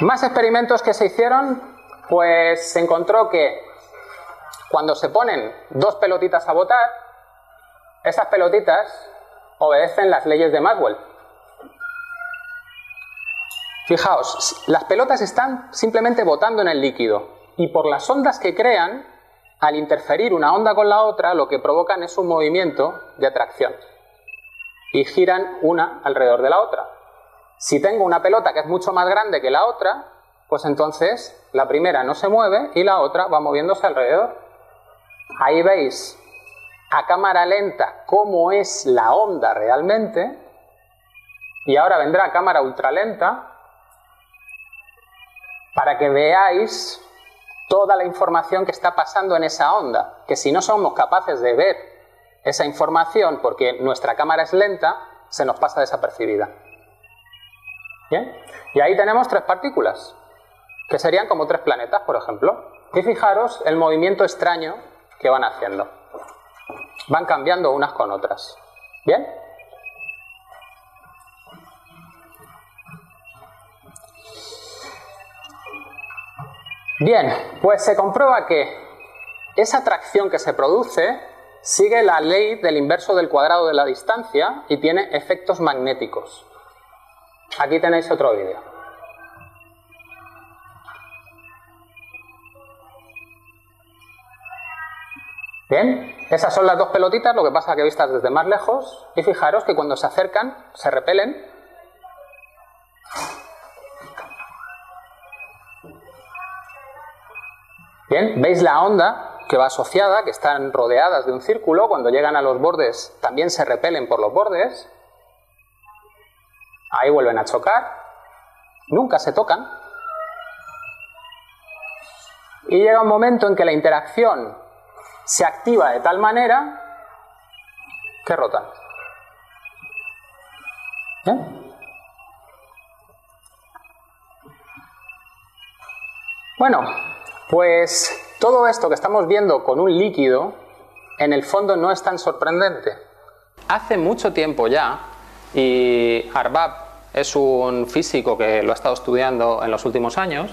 Más experimentos que se hicieron, pues se encontró que cuando se ponen dos pelotitas a botar, esas pelotitas obedecen las leyes de Maxwell. Fijaos, las pelotas están simplemente botando en el líquido y por las ondas que crean, al interferir una onda con la otra, lo que provocan es un movimiento de atracción y giran una alrededor de la otra. Si tengo una pelota que es mucho más grande que la otra, pues entonces la primera no se mueve y la otra va moviéndose alrededor. Ahí veis a cámara lenta cómo es la onda realmente y ahora vendrá a cámara ultralenta para que veáis toda la información que está pasando en esa onda, que si no somos capaces de ver esa información, porque nuestra cámara es lenta, se nos pasa desapercibida. ¿Bien? Y ahí tenemos tres partículas, que serían como tres planetas, por ejemplo. Y fijaros el movimiento extraño que van haciendo. Van cambiando unas con otras. ¿Bien? Bien, pues se comprueba que esa atracción que se produce sigue la ley del inverso del cuadrado de la distancia y tiene efectos magnéticos. Aquí tenéis otro vídeo. Bien, esas son las dos pelotitas, lo que pasa que vistas desde más lejos, y fijaros que cuando se acercan, se repelen. Bien, veis la onda que va asociada, que están rodeadas de un círculo, cuando llegan a los bordes también se repelen por los bordes, ahí vuelven a chocar, nunca se tocan, y llega un momento en que la interacción se activa de tal manera que rotan. ¿Bien? Bueno, pues todo esto que estamos viendo con un líquido, en el fondo no es tan sorprendente. Hace mucho tiempo ya, y Arbab es un físico que lo ha estado estudiando en los últimos años,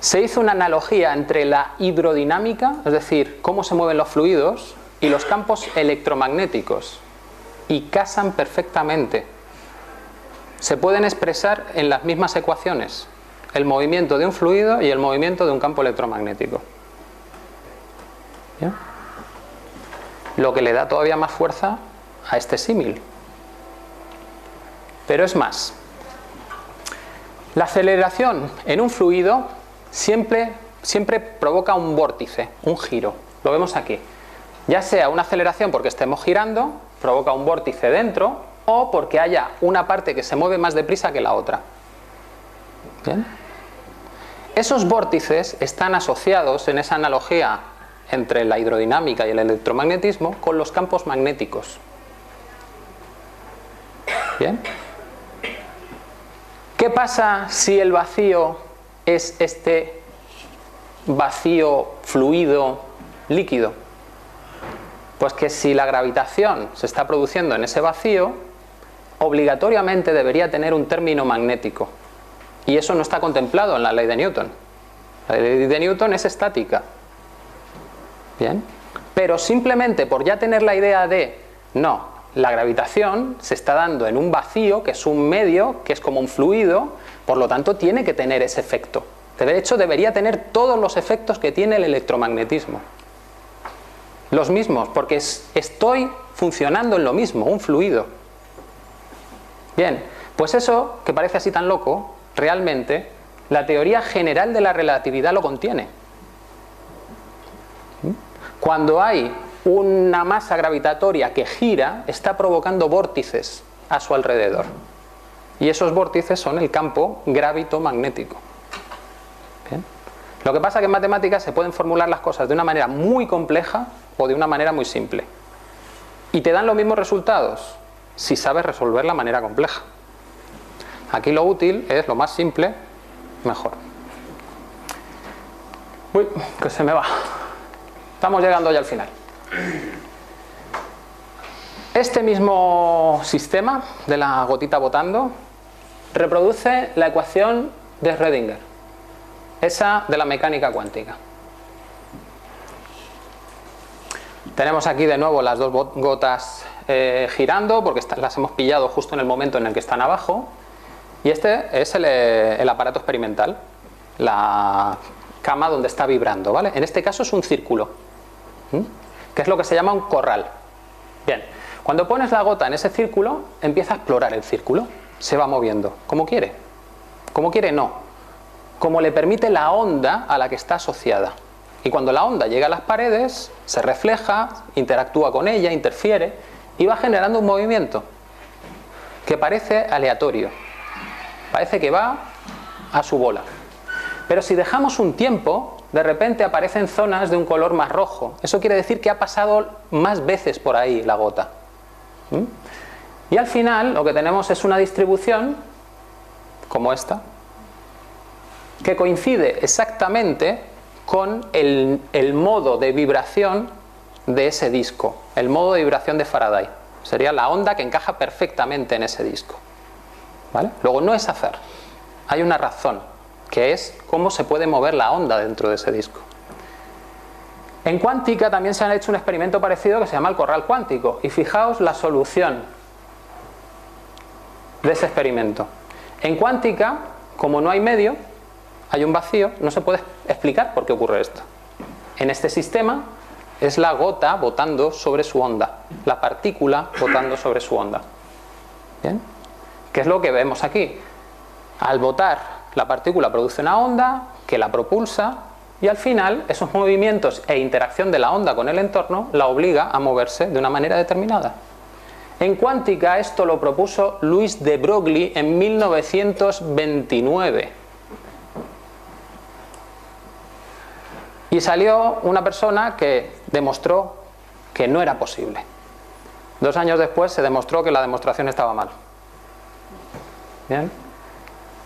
se hizo una analogía entre la hidrodinámica, es decir, cómo se mueven los fluidos, y los campos electromagnéticos, y casan perfectamente. Se pueden expresar en las mismas ecuaciones el movimiento de un fluido y el movimiento de un campo electromagnético. ¿Ya? Lo que le da todavía más fuerza a este símil. Pero es más. La aceleración en un fluido siempre provoca un vórtice, un giro. Lo vemos aquí. Ya sea una aceleración porque estemos girando, provoca un vórtice dentro, o porque haya una parte que se mueve más deprisa que la otra. ¿Bien? Esos vórtices están asociados en esa analogía entre la hidrodinámica y el electromagnetismo con los campos magnéticos. ¿Bien? ¿Qué pasa si el vacío es este vacío fluido líquido? Pues que si la gravitación se está produciendo en ese vacío, obligatoriamente debería tener un término magnético. Y eso no está contemplado en la ley de Newton. La ley de Newton es estática. Bien. Pero simplemente por ya tener la idea de, no, la gravitación se está dando en un vacío, que es un medio, que es como un fluido, por lo tanto tiene que tener ese efecto. De hecho, debería tener todos los efectos que tiene el electromagnetismo. Los mismos, porque estoy funcionando en lo mismo, un fluido. Bien, pues eso, que parece así tan loco, realmente, la teoría general de la relatividad lo contiene. Cuando hay una masa gravitatoria que gira, está provocando vórtices a su alrededor. Y esos vórtices son el campo gravitomagnético. Bien. Lo que pasa es que en matemáticas se pueden formular las cosas de una manera muy compleja o de una manera muy simple. Y te dan los mismos resultados si sabes resolver la manera compleja. Aquí lo útil es lo más simple, mejor. Uy, que se me va. Estamos llegando ya al final. Este mismo sistema de la gotita botando reproduce la ecuación de Schrödinger, esa de la mecánica cuántica. Tenemos aquí de nuevo las dos gotas girando, porque las hemos pillado justo en el momento en el que están abajo. Y este es el aparato experimental, la cama donde está vibrando, ¿vale? En este caso es un círculo, que es lo que se llama un corral. Bien, cuando pones la gota en ese círculo, empieza a explorar el círculo, se va moviendo, como quiere no, como le permite la onda a la que está asociada. Y cuando la onda llega a las paredes, se refleja, interactúa con ella, interfiere, y va generando un movimiento que parece aleatorio. Parece que va a su bola. Pero si dejamos un tiempo, de repente aparecen zonas de un color más rojo. Eso quiere decir que ha pasado más veces por ahí la gota. ¿Mm? Y al final lo que tenemos es una distribución como esta, que coincide exactamente con el modo de vibración de ese disco. El modo de vibración de Faraday. Sería la onda que encaja perfectamente en ese disco. ¿Vale? Luego, no es azar, hay una razón, que es cómo se puede mover la onda dentro de ese disco. En cuántica también se han hecho un experimento parecido que se llama el corral cuántico, y fijaos la solución de ese experimento. En cuántica, como no hay medio, hay un vacío, no se puede explicar por qué ocurre esto. En este sistema es la gota botando sobre su onda, la partícula botando sobre su onda. ¿Bien? ¿Qué es lo que vemos aquí? Al botar, la partícula produce una onda que la propulsa, y al final esos movimientos e interacción de la onda con el entorno la obliga a moverse de una manera determinada. En cuántica esto lo propuso Luis de Broglie en 1929. Y salió una persona que demostró que no era posible. 2 años después se demostró que la demostración estaba mal. Bien.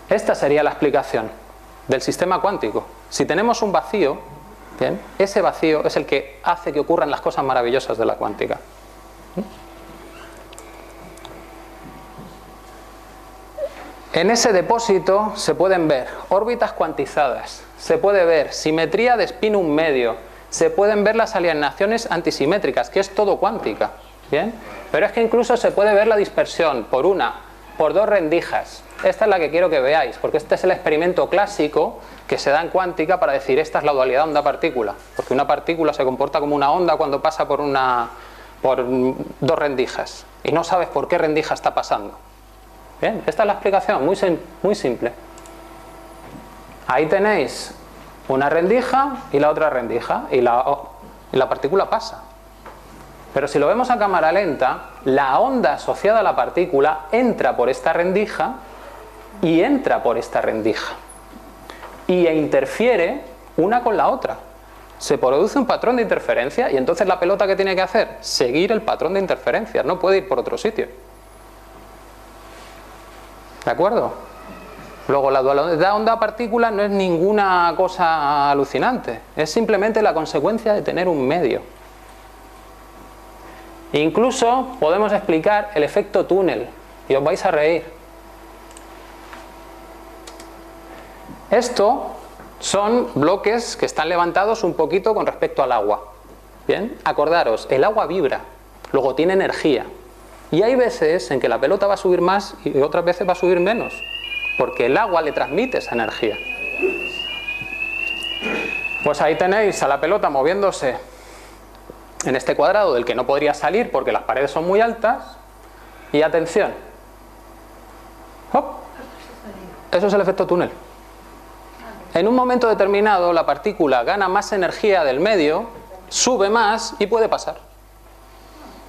Esta sería la explicación del sistema cuántico. Si tenemos un vacío, ¿bien? Ese vacío es el que hace que ocurran las cosas maravillosas de la cuántica. En ese depósito se pueden ver órbitas cuantizadas, se puede ver simetría de espino medio, se pueden ver las alienaciones antisimétricas, que es todo cuántica, ¿bien? Pero es que incluso se puede ver la dispersión por una, por dos rendijas. Esta es la que quiero que veáis, porque este es el experimento clásico que se da en cuántica para decir esta es la dualidad onda-partícula, porque una partícula se comporta como una onda cuando pasa por dos rendijas y no sabes por qué rendija está pasando. Bien, esta es la explicación, muy simple. Ahí tenéis una rendija y la otra rendija y la partícula pasa. Pero si lo vemos a cámara lenta, la onda asociada a la partícula entra por esta rendija y entra por esta rendija. Y interfiere una con la otra. Se produce un patrón de interferencia y entonces la pelota, ¿qué tiene que hacer? Seguir el patrón de interferencia, no puede ir por otro sitio. ¿De acuerdo? Luego la dualidad onda-partícula no es ninguna cosa alucinante, es simplemente la consecuencia de tener un medio. Incluso podemos explicar el efecto túnel, y os vais a reír. Esto son bloques que están levantados un poquito con respecto al agua. Bien, acordaros, el agua vibra, luego tiene energía. Y hay veces en que la pelota va a subir más y otras veces va a subir menos, porque el agua le transmite esa energía. Pues ahí tenéis a la pelota moviéndose en este cuadrado del que no podría salir porque las paredes son muy altas. Y atención. ¡Hop! Eso es el efecto túnel. En un momento determinado la partícula gana más energía del medio, sube más y puede pasar.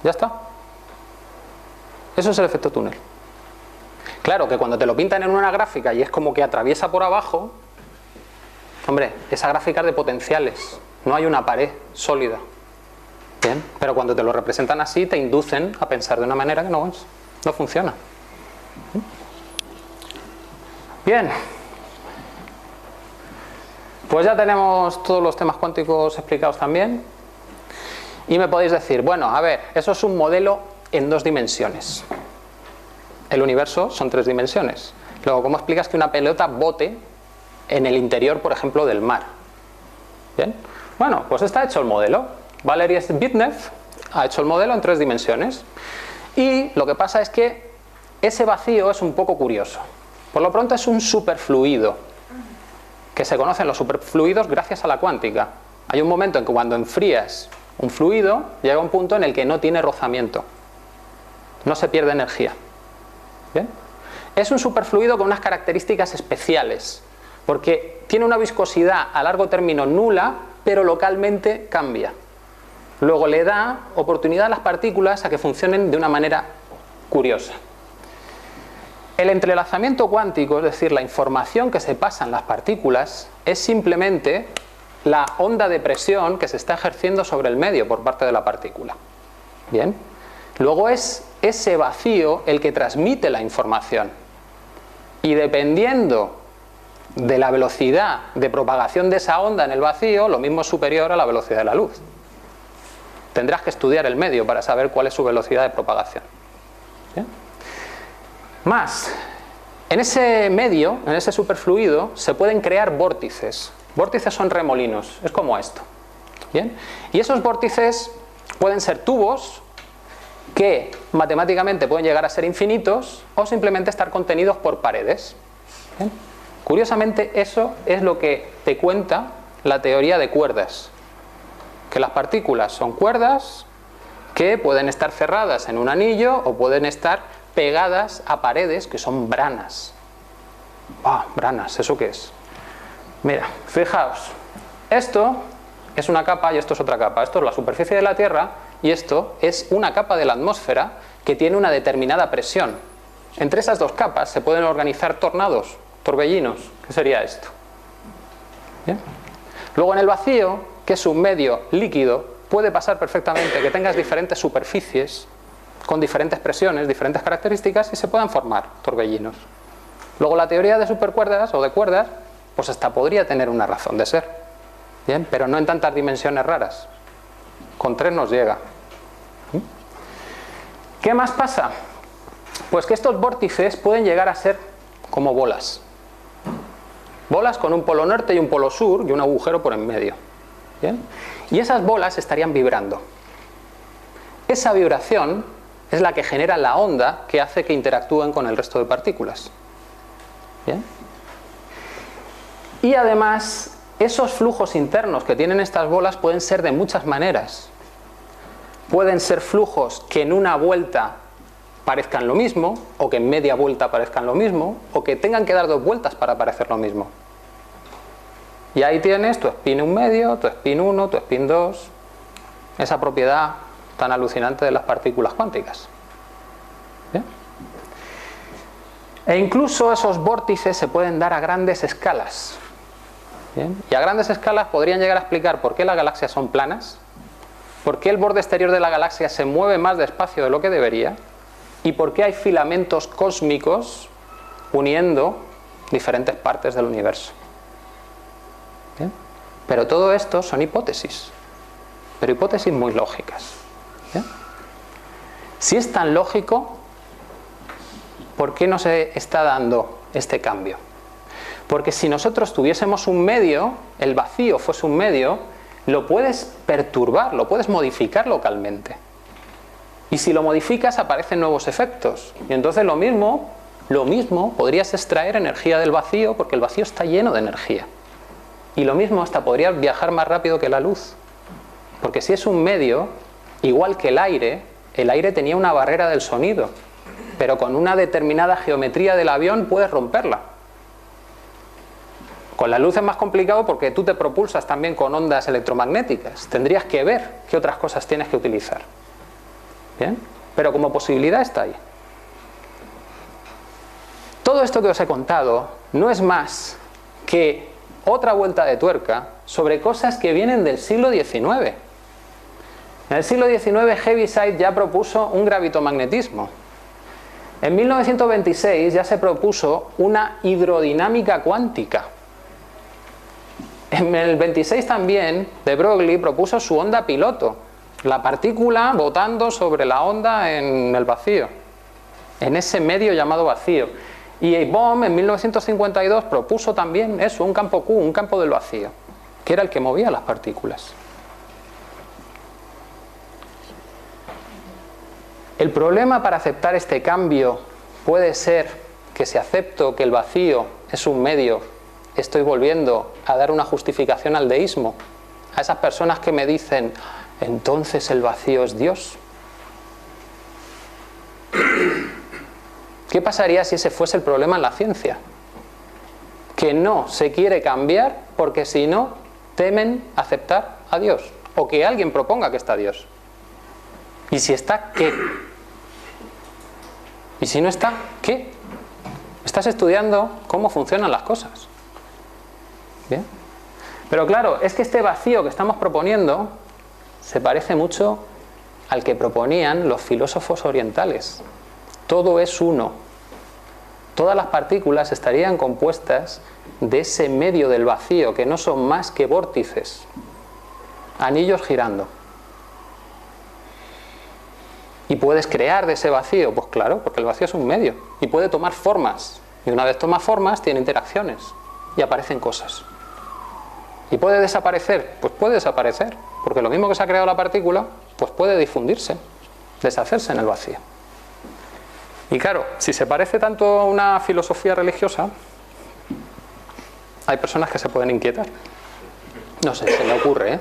Ya está. Eso es el efecto túnel. Claro que cuando te lo pintan en una gráfica y es como que atraviesa por abajo, hombre, esa gráfica es de potenciales, no hay una pared sólida. Bien, pero cuando te lo representan así te inducen a pensar de una manera que no es, no funciona. Bien, pues ya tenemos todos los temas cuánticos explicados también. Y me podéis decir, bueno, a ver, eso es un modelo en dos dimensiones. El universo son tres dimensiones. Luego, ¿cómo explicas que una pelota bote en el interior, por ejemplo, del mar? Bien. Bueno, pues está hecho el modelo. Valery Zbigniew ha hecho el modelo en tres dimensiones. Y lo que pasa es que ese vacío es un poco curioso. Por lo pronto es un superfluido, que se conocen los superfluidos gracias a la cuántica. Hay un momento en que cuando enfrías un fluido, llega un punto en el que no tiene rozamiento. No se pierde energía. ¿Bien? Es un superfluido con unas características especiales, porque tiene una viscosidad a largo término nula, pero localmente cambia. Luego le da oportunidad a las partículas a que funcionen de una manera curiosa. El entrelazamiento cuántico, es decir, la información que se pasa en las partículas, es simplemente la onda de presión que se está ejerciendo sobre el medio por parte de la partícula. ¿Bien? Luego es ese vacío el que transmite la información. Y dependiendo de la velocidad de propagación de esa onda en el vacío, lo mismo es superior a la velocidad de la luz. Tendrás que estudiar el medio para saber cuál es su velocidad de propagación. ¿Bien? Más, en ese medio, en ese superfluido, se pueden crear vórtices. Vórtices son remolinos, es como esto. ¿Bien? Y esos vórtices pueden ser tubos, que matemáticamente pueden llegar a ser infinitos o simplemente estar contenidos por paredes. ¿Bien? Curiosamente, eso es lo que te cuenta la teoría de cuerdas, que las partículas son cuerdas que pueden estar cerradas en un anillo o pueden estar pegadas a paredes que son branas. ¡Ah, branas! ¿Eso qué es? Mira, fijaos, esto es una capa y esto es otra capa. Esto es la superficie de la Tierra. Y esto es una capa de la atmósfera que tiene una determinada presión. Entre esas dos capas se pueden organizar tornados, torbellinos, que sería esto. ¿Bien? Luego en el vacío, que es un medio líquido, puede pasar perfectamente que tengas diferentes superficies con diferentes presiones, diferentes características y se puedan formar torbellinos. Luego la teoría de supercuerdas o de cuerdas, pues hasta podría tener una razón de ser. ¿Bien? Pero no en tantas dimensiones raras. Con tres nos llega. ¿Qué más pasa? Pues que estos vórtices pueden llegar a ser como bolas. Bolas con un polo norte y un polo sur y un agujero por en medio. ¿Bien? Y esas bolas estarían vibrando. Esa vibración es la que genera la onda que hace que interactúen con el resto de partículas. ¿Bien? Y además, esos flujos internos que tienen estas bolas pueden ser de muchas maneras. Pueden ser flujos que en una vuelta parezcan lo mismo, o que en media vuelta parezcan lo mismo, o que tengan que dar dos vueltas para parecer lo mismo. Y ahí tienes tu spin 1/2, tu spin 1, tu spin 2, esa propiedad tan alucinante de las partículas cuánticas. ¿Bien? E incluso esos vórtices se pueden dar a grandes escalas. ¿Bien? Y a grandes escalas podrían llegar a explicar por qué las galaxias son planas, por qué el borde exterior de la galaxia se mueve más despacio de lo que debería, y por qué hay filamentos cósmicos uniendo diferentes partes del universo. ¿Bien? Pero todo esto son hipótesis, pero hipótesis muy lógicas. ¿Bien? Si es tan lógico, ¿por qué no se está dando este cambio? Porque si nosotros tuviésemos un medio, el vacío fuese un medio, lo puedes perturbar, lo puedes modificar localmente. Y si lo modificas aparecen nuevos efectos. Y entonces lo mismo podrías extraer energía del vacío, porque el vacío está lleno de energía. Y lo mismo hasta podrías viajar más rápido que la luz. Porque si es un medio, igual que el aire tenía una barrera del sonido. Pero con una determinada geometría del avión puedes romperla. Con la luz es más complicado porque tú te propulsas también con ondas electromagnéticas. Tendrías que ver qué otras cosas tienes que utilizar. ¿Bien? Pero como posibilidad está ahí. Todo esto que os he contado no es más que otra vuelta de tuerca sobre cosas que vienen del siglo XIX. En el siglo XIX Heaviside ya propuso un gravitomagnetismo. En 1926 ya se propuso una hidrodinámica cuántica. En el 26 también de Broglie propuso su onda piloto, la partícula botando sobre la onda en el vacío, en ese medio llamado vacío. Y Bohm en 1952 propuso también eso, un campo Q, un campo del vacío, que era el que movía las partículas. El problema para aceptar este cambio puede ser que si acepto que el vacío es un medio, estoy volviendo a dar una justificación al deísmo, a esas personas que me dicen: entonces el vacío es Dios. ¿Qué pasaría si ese fuese el problema en la ciencia? Que no se quiere cambiar porque si no temen aceptar a Dios, o que alguien proponga que está Dios. ¿Y si está, qué? ¿Y si no está, qué? Estás estudiando cómo funcionan las cosas. ¿Bien? Pero claro, es que este vacío que estamos proponiendo se parece mucho al que proponían los filósofos orientales. Todo es uno. Todas las partículas estarían compuestas de ese medio del vacío, que no son más que vórtices, anillos girando. ¿Y puedes crear de ese vacío? Pues claro, porque el vacío es un medio y puede tomar formas, y una vez toma formas tiene interacciones y aparecen cosas. ¿Y puede desaparecer? Pues puede desaparecer, porque lo mismo que se ha creado la partícula, pues puede difundirse, deshacerse en el vacío. Y claro, si se parece tanto a una filosofía religiosa, hay personas que se pueden inquietar. No sé, se me ocurre, ¿eh?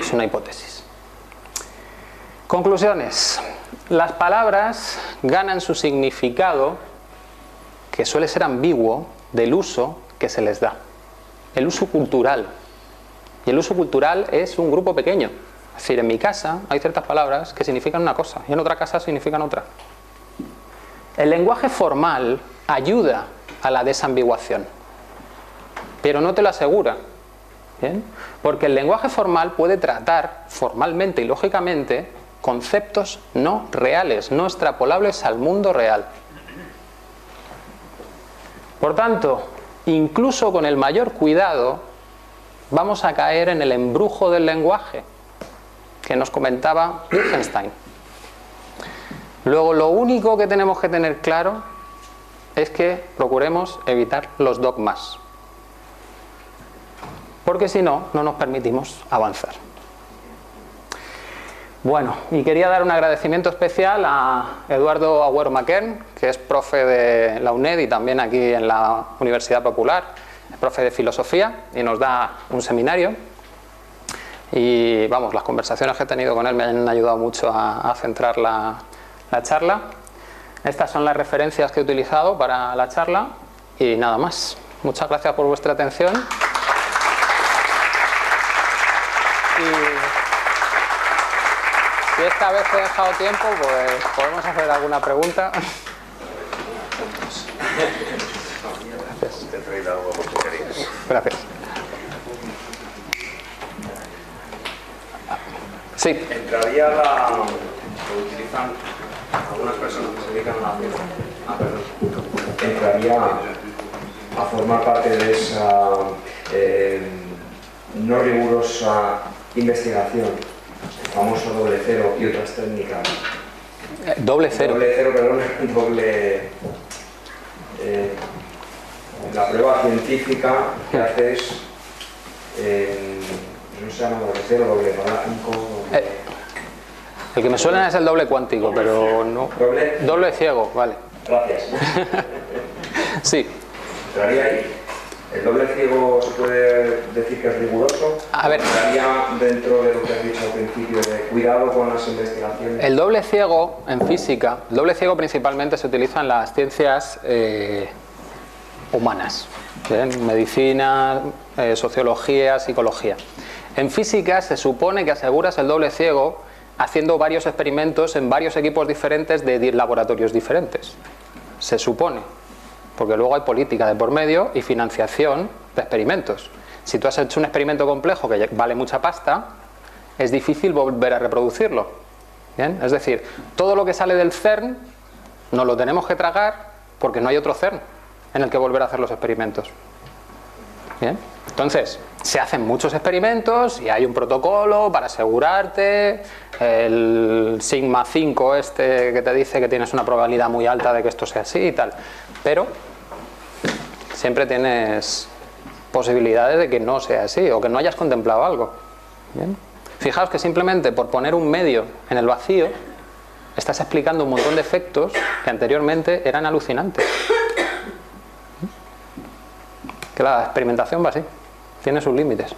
Es una hipótesis. Conclusiones. Las palabras ganan su significado, que suele ser ambiguo, del uso que se les da. El uso cultural. Y el uso cultural es un grupo pequeño. Es decir, en mi casa hay ciertas palabras que significan una cosa y en otra casa significan otra. El lenguaje formal ayuda a la desambiguación, pero no te lo asegura. ¿Bien? Porque el lenguaje formal puede tratar formalmente y lógicamente conceptos no reales, no extrapolables al mundo real. Por tanto, incluso con el mayor cuidado, vamos a caer en el embrujo del lenguaje que nos comentaba Wittgenstein. Luego, lo único que tenemos que tener claro es que procuremos evitar los dogmas, porque si no, no nos permitimos avanzar. Bueno, y quería dar un agradecimiento especial a Eduardo Agüero Maquern, que es profe de la UNED y también aquí en la Universidad Popular, profe de filosofía, y nos da un seminario. Y vamos, las conversaciones que he tenido con él me han ayudado mucho a centrar la charla. Estas son las referencias que he utilizado para la charla y nada más. Muchas gracias por vuestra atención. Si esta vez he dejado tiempo, pues podemos hacer alguna pregunta. Gracias. Te he traído algo por tu querido. Gracias. Sí. Entraría la... Lo utilizan algunas personas que se dedican a la ciencia. Ah, perdón. Entraría a formar parte de esa no rigurosa investigación. Famoso doble cero y otras técnicas. Doble cero. Doble cero, perdón. Doble. La prueba científica que haces. No se llama doble cero, doble cuadrántico. El que me suena es el doble cuántico, pero no. Doble. Doble ciego, vale. Gracias. Sí. ¿Entraría ahí? ¿El doble ciego se puede decir que es riguroso? A ver. ¿Entraría dentro de lo que has dicho al principio de cuidado con las investigaciones? El doble ciego en física, el doble ciego principalmente se utiliza en las ciencias humanas, ¿bien? Medicina, sociología, psicología. En física se supone que aseguras el doble ciego haciendo varios experimentos en varios equipos diferentes de laboratorios diferentes. Se supone. Porque luego hay política de por medio y financiación de experimentos. Si tú has hecho un experimento complejo que vale mucha pasta, es difícil volver a reproducirlo. ¿Bien? Es decir, todo lo que sale del CERN nos lo tenemos que tragar porque no hay otro CERN en el que volver a hacer los experimentos. ¿Bien? Entonces, se hacen muchos experimentos y hay un protocolo para asegurarte, el sigma 5 este que te dice que tienes una probabilidad muy alta de que esto sea así y tal. Pero siempre tienes posibilidades de que no sea así o que no hayas contemplado algo. ¿Bien? Fijaos que simplemente por poner un medio en el vacío estás explicando un montón de efectos que anteriormente eran alucinantes. Que la experimentación va así, tiene sus límites.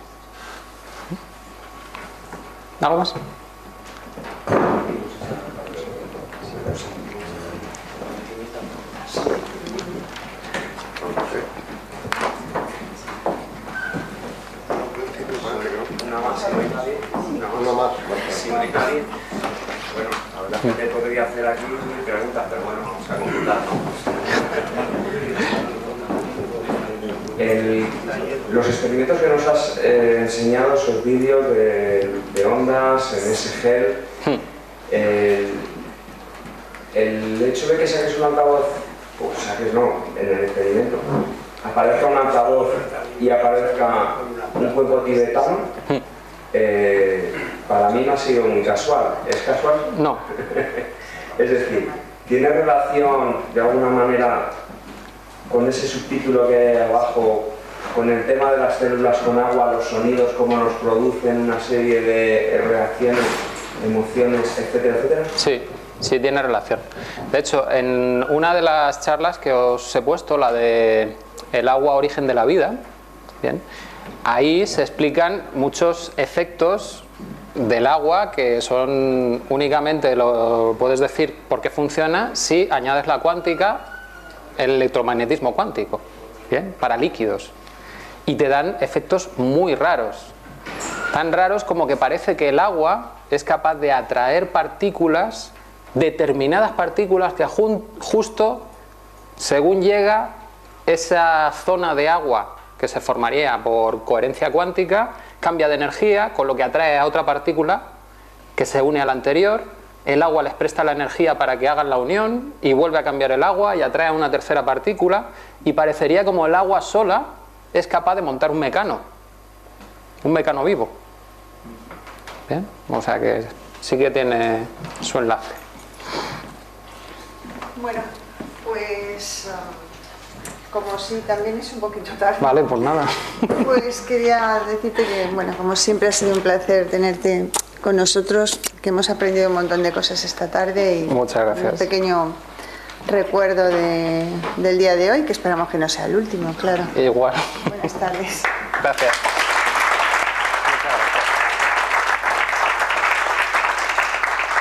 ¿Algo más? Una más. Bueno, la verdad es que te podría hacer aquí mil preguntas, pero bueno, vamos a concluirlas, ¿no? Los experimentos que nos has enseñado, esos vídeos de ondas, en SGEL, el hecho de que saques un altavoz, pues saques no, en el experimento, aparezca un altavoz y aparezca un cuerpo tibetano, para mí no ha sido muy casual. ¿Es casual? No. Es decir, ¿tiene relación de alguna manera con ese subtítulo que hay abajo, con el tema de las células con agua, los sonidos, cómo nos producen una serie de reacciones, emociones, etcétera, etcétera? Sí, sí tiene relación. De hecho, en una de las charlas que os he puesto, la de el agua, origen de la vida, ¿bien? Ahí se explican muchos efectos del agua que son únicamente, lo puedes decir por qué funciona si añades la cuántica, el electromagnetismo cuántico, ¿bien? Para líquidos, y te dan efectos muy raros, tan raros como que parece que el agua es capaz de atraer partículas, determinadas partículas que justo según llega esa zona de agua que se formaría por coherencia cuántica, cambia de energía, con lo que atrae a otra partícula que se une a la anterior, el agua les presta la energía para que hagan la unión y vuelve a cambiar el agua y atrae a una tercera partícula, y parecería como el agua sola es capaz de montar un mecano vivo. ¿Bien? O sea que sí que tiene su enlace. Bueno, Pues, como si también es un poquito tarde. Vale, pues nada. Pues quería decirte que, bueno, como siempre ha sido un placer tenerte con nosotros, que hemos aprendido un montón de cosas esta tarde. Y muchas gracias. Un pequeño recuerdo del día de hoy, que esperamos que no sea el último, claro. Igual. Buenas tardes. Gracias.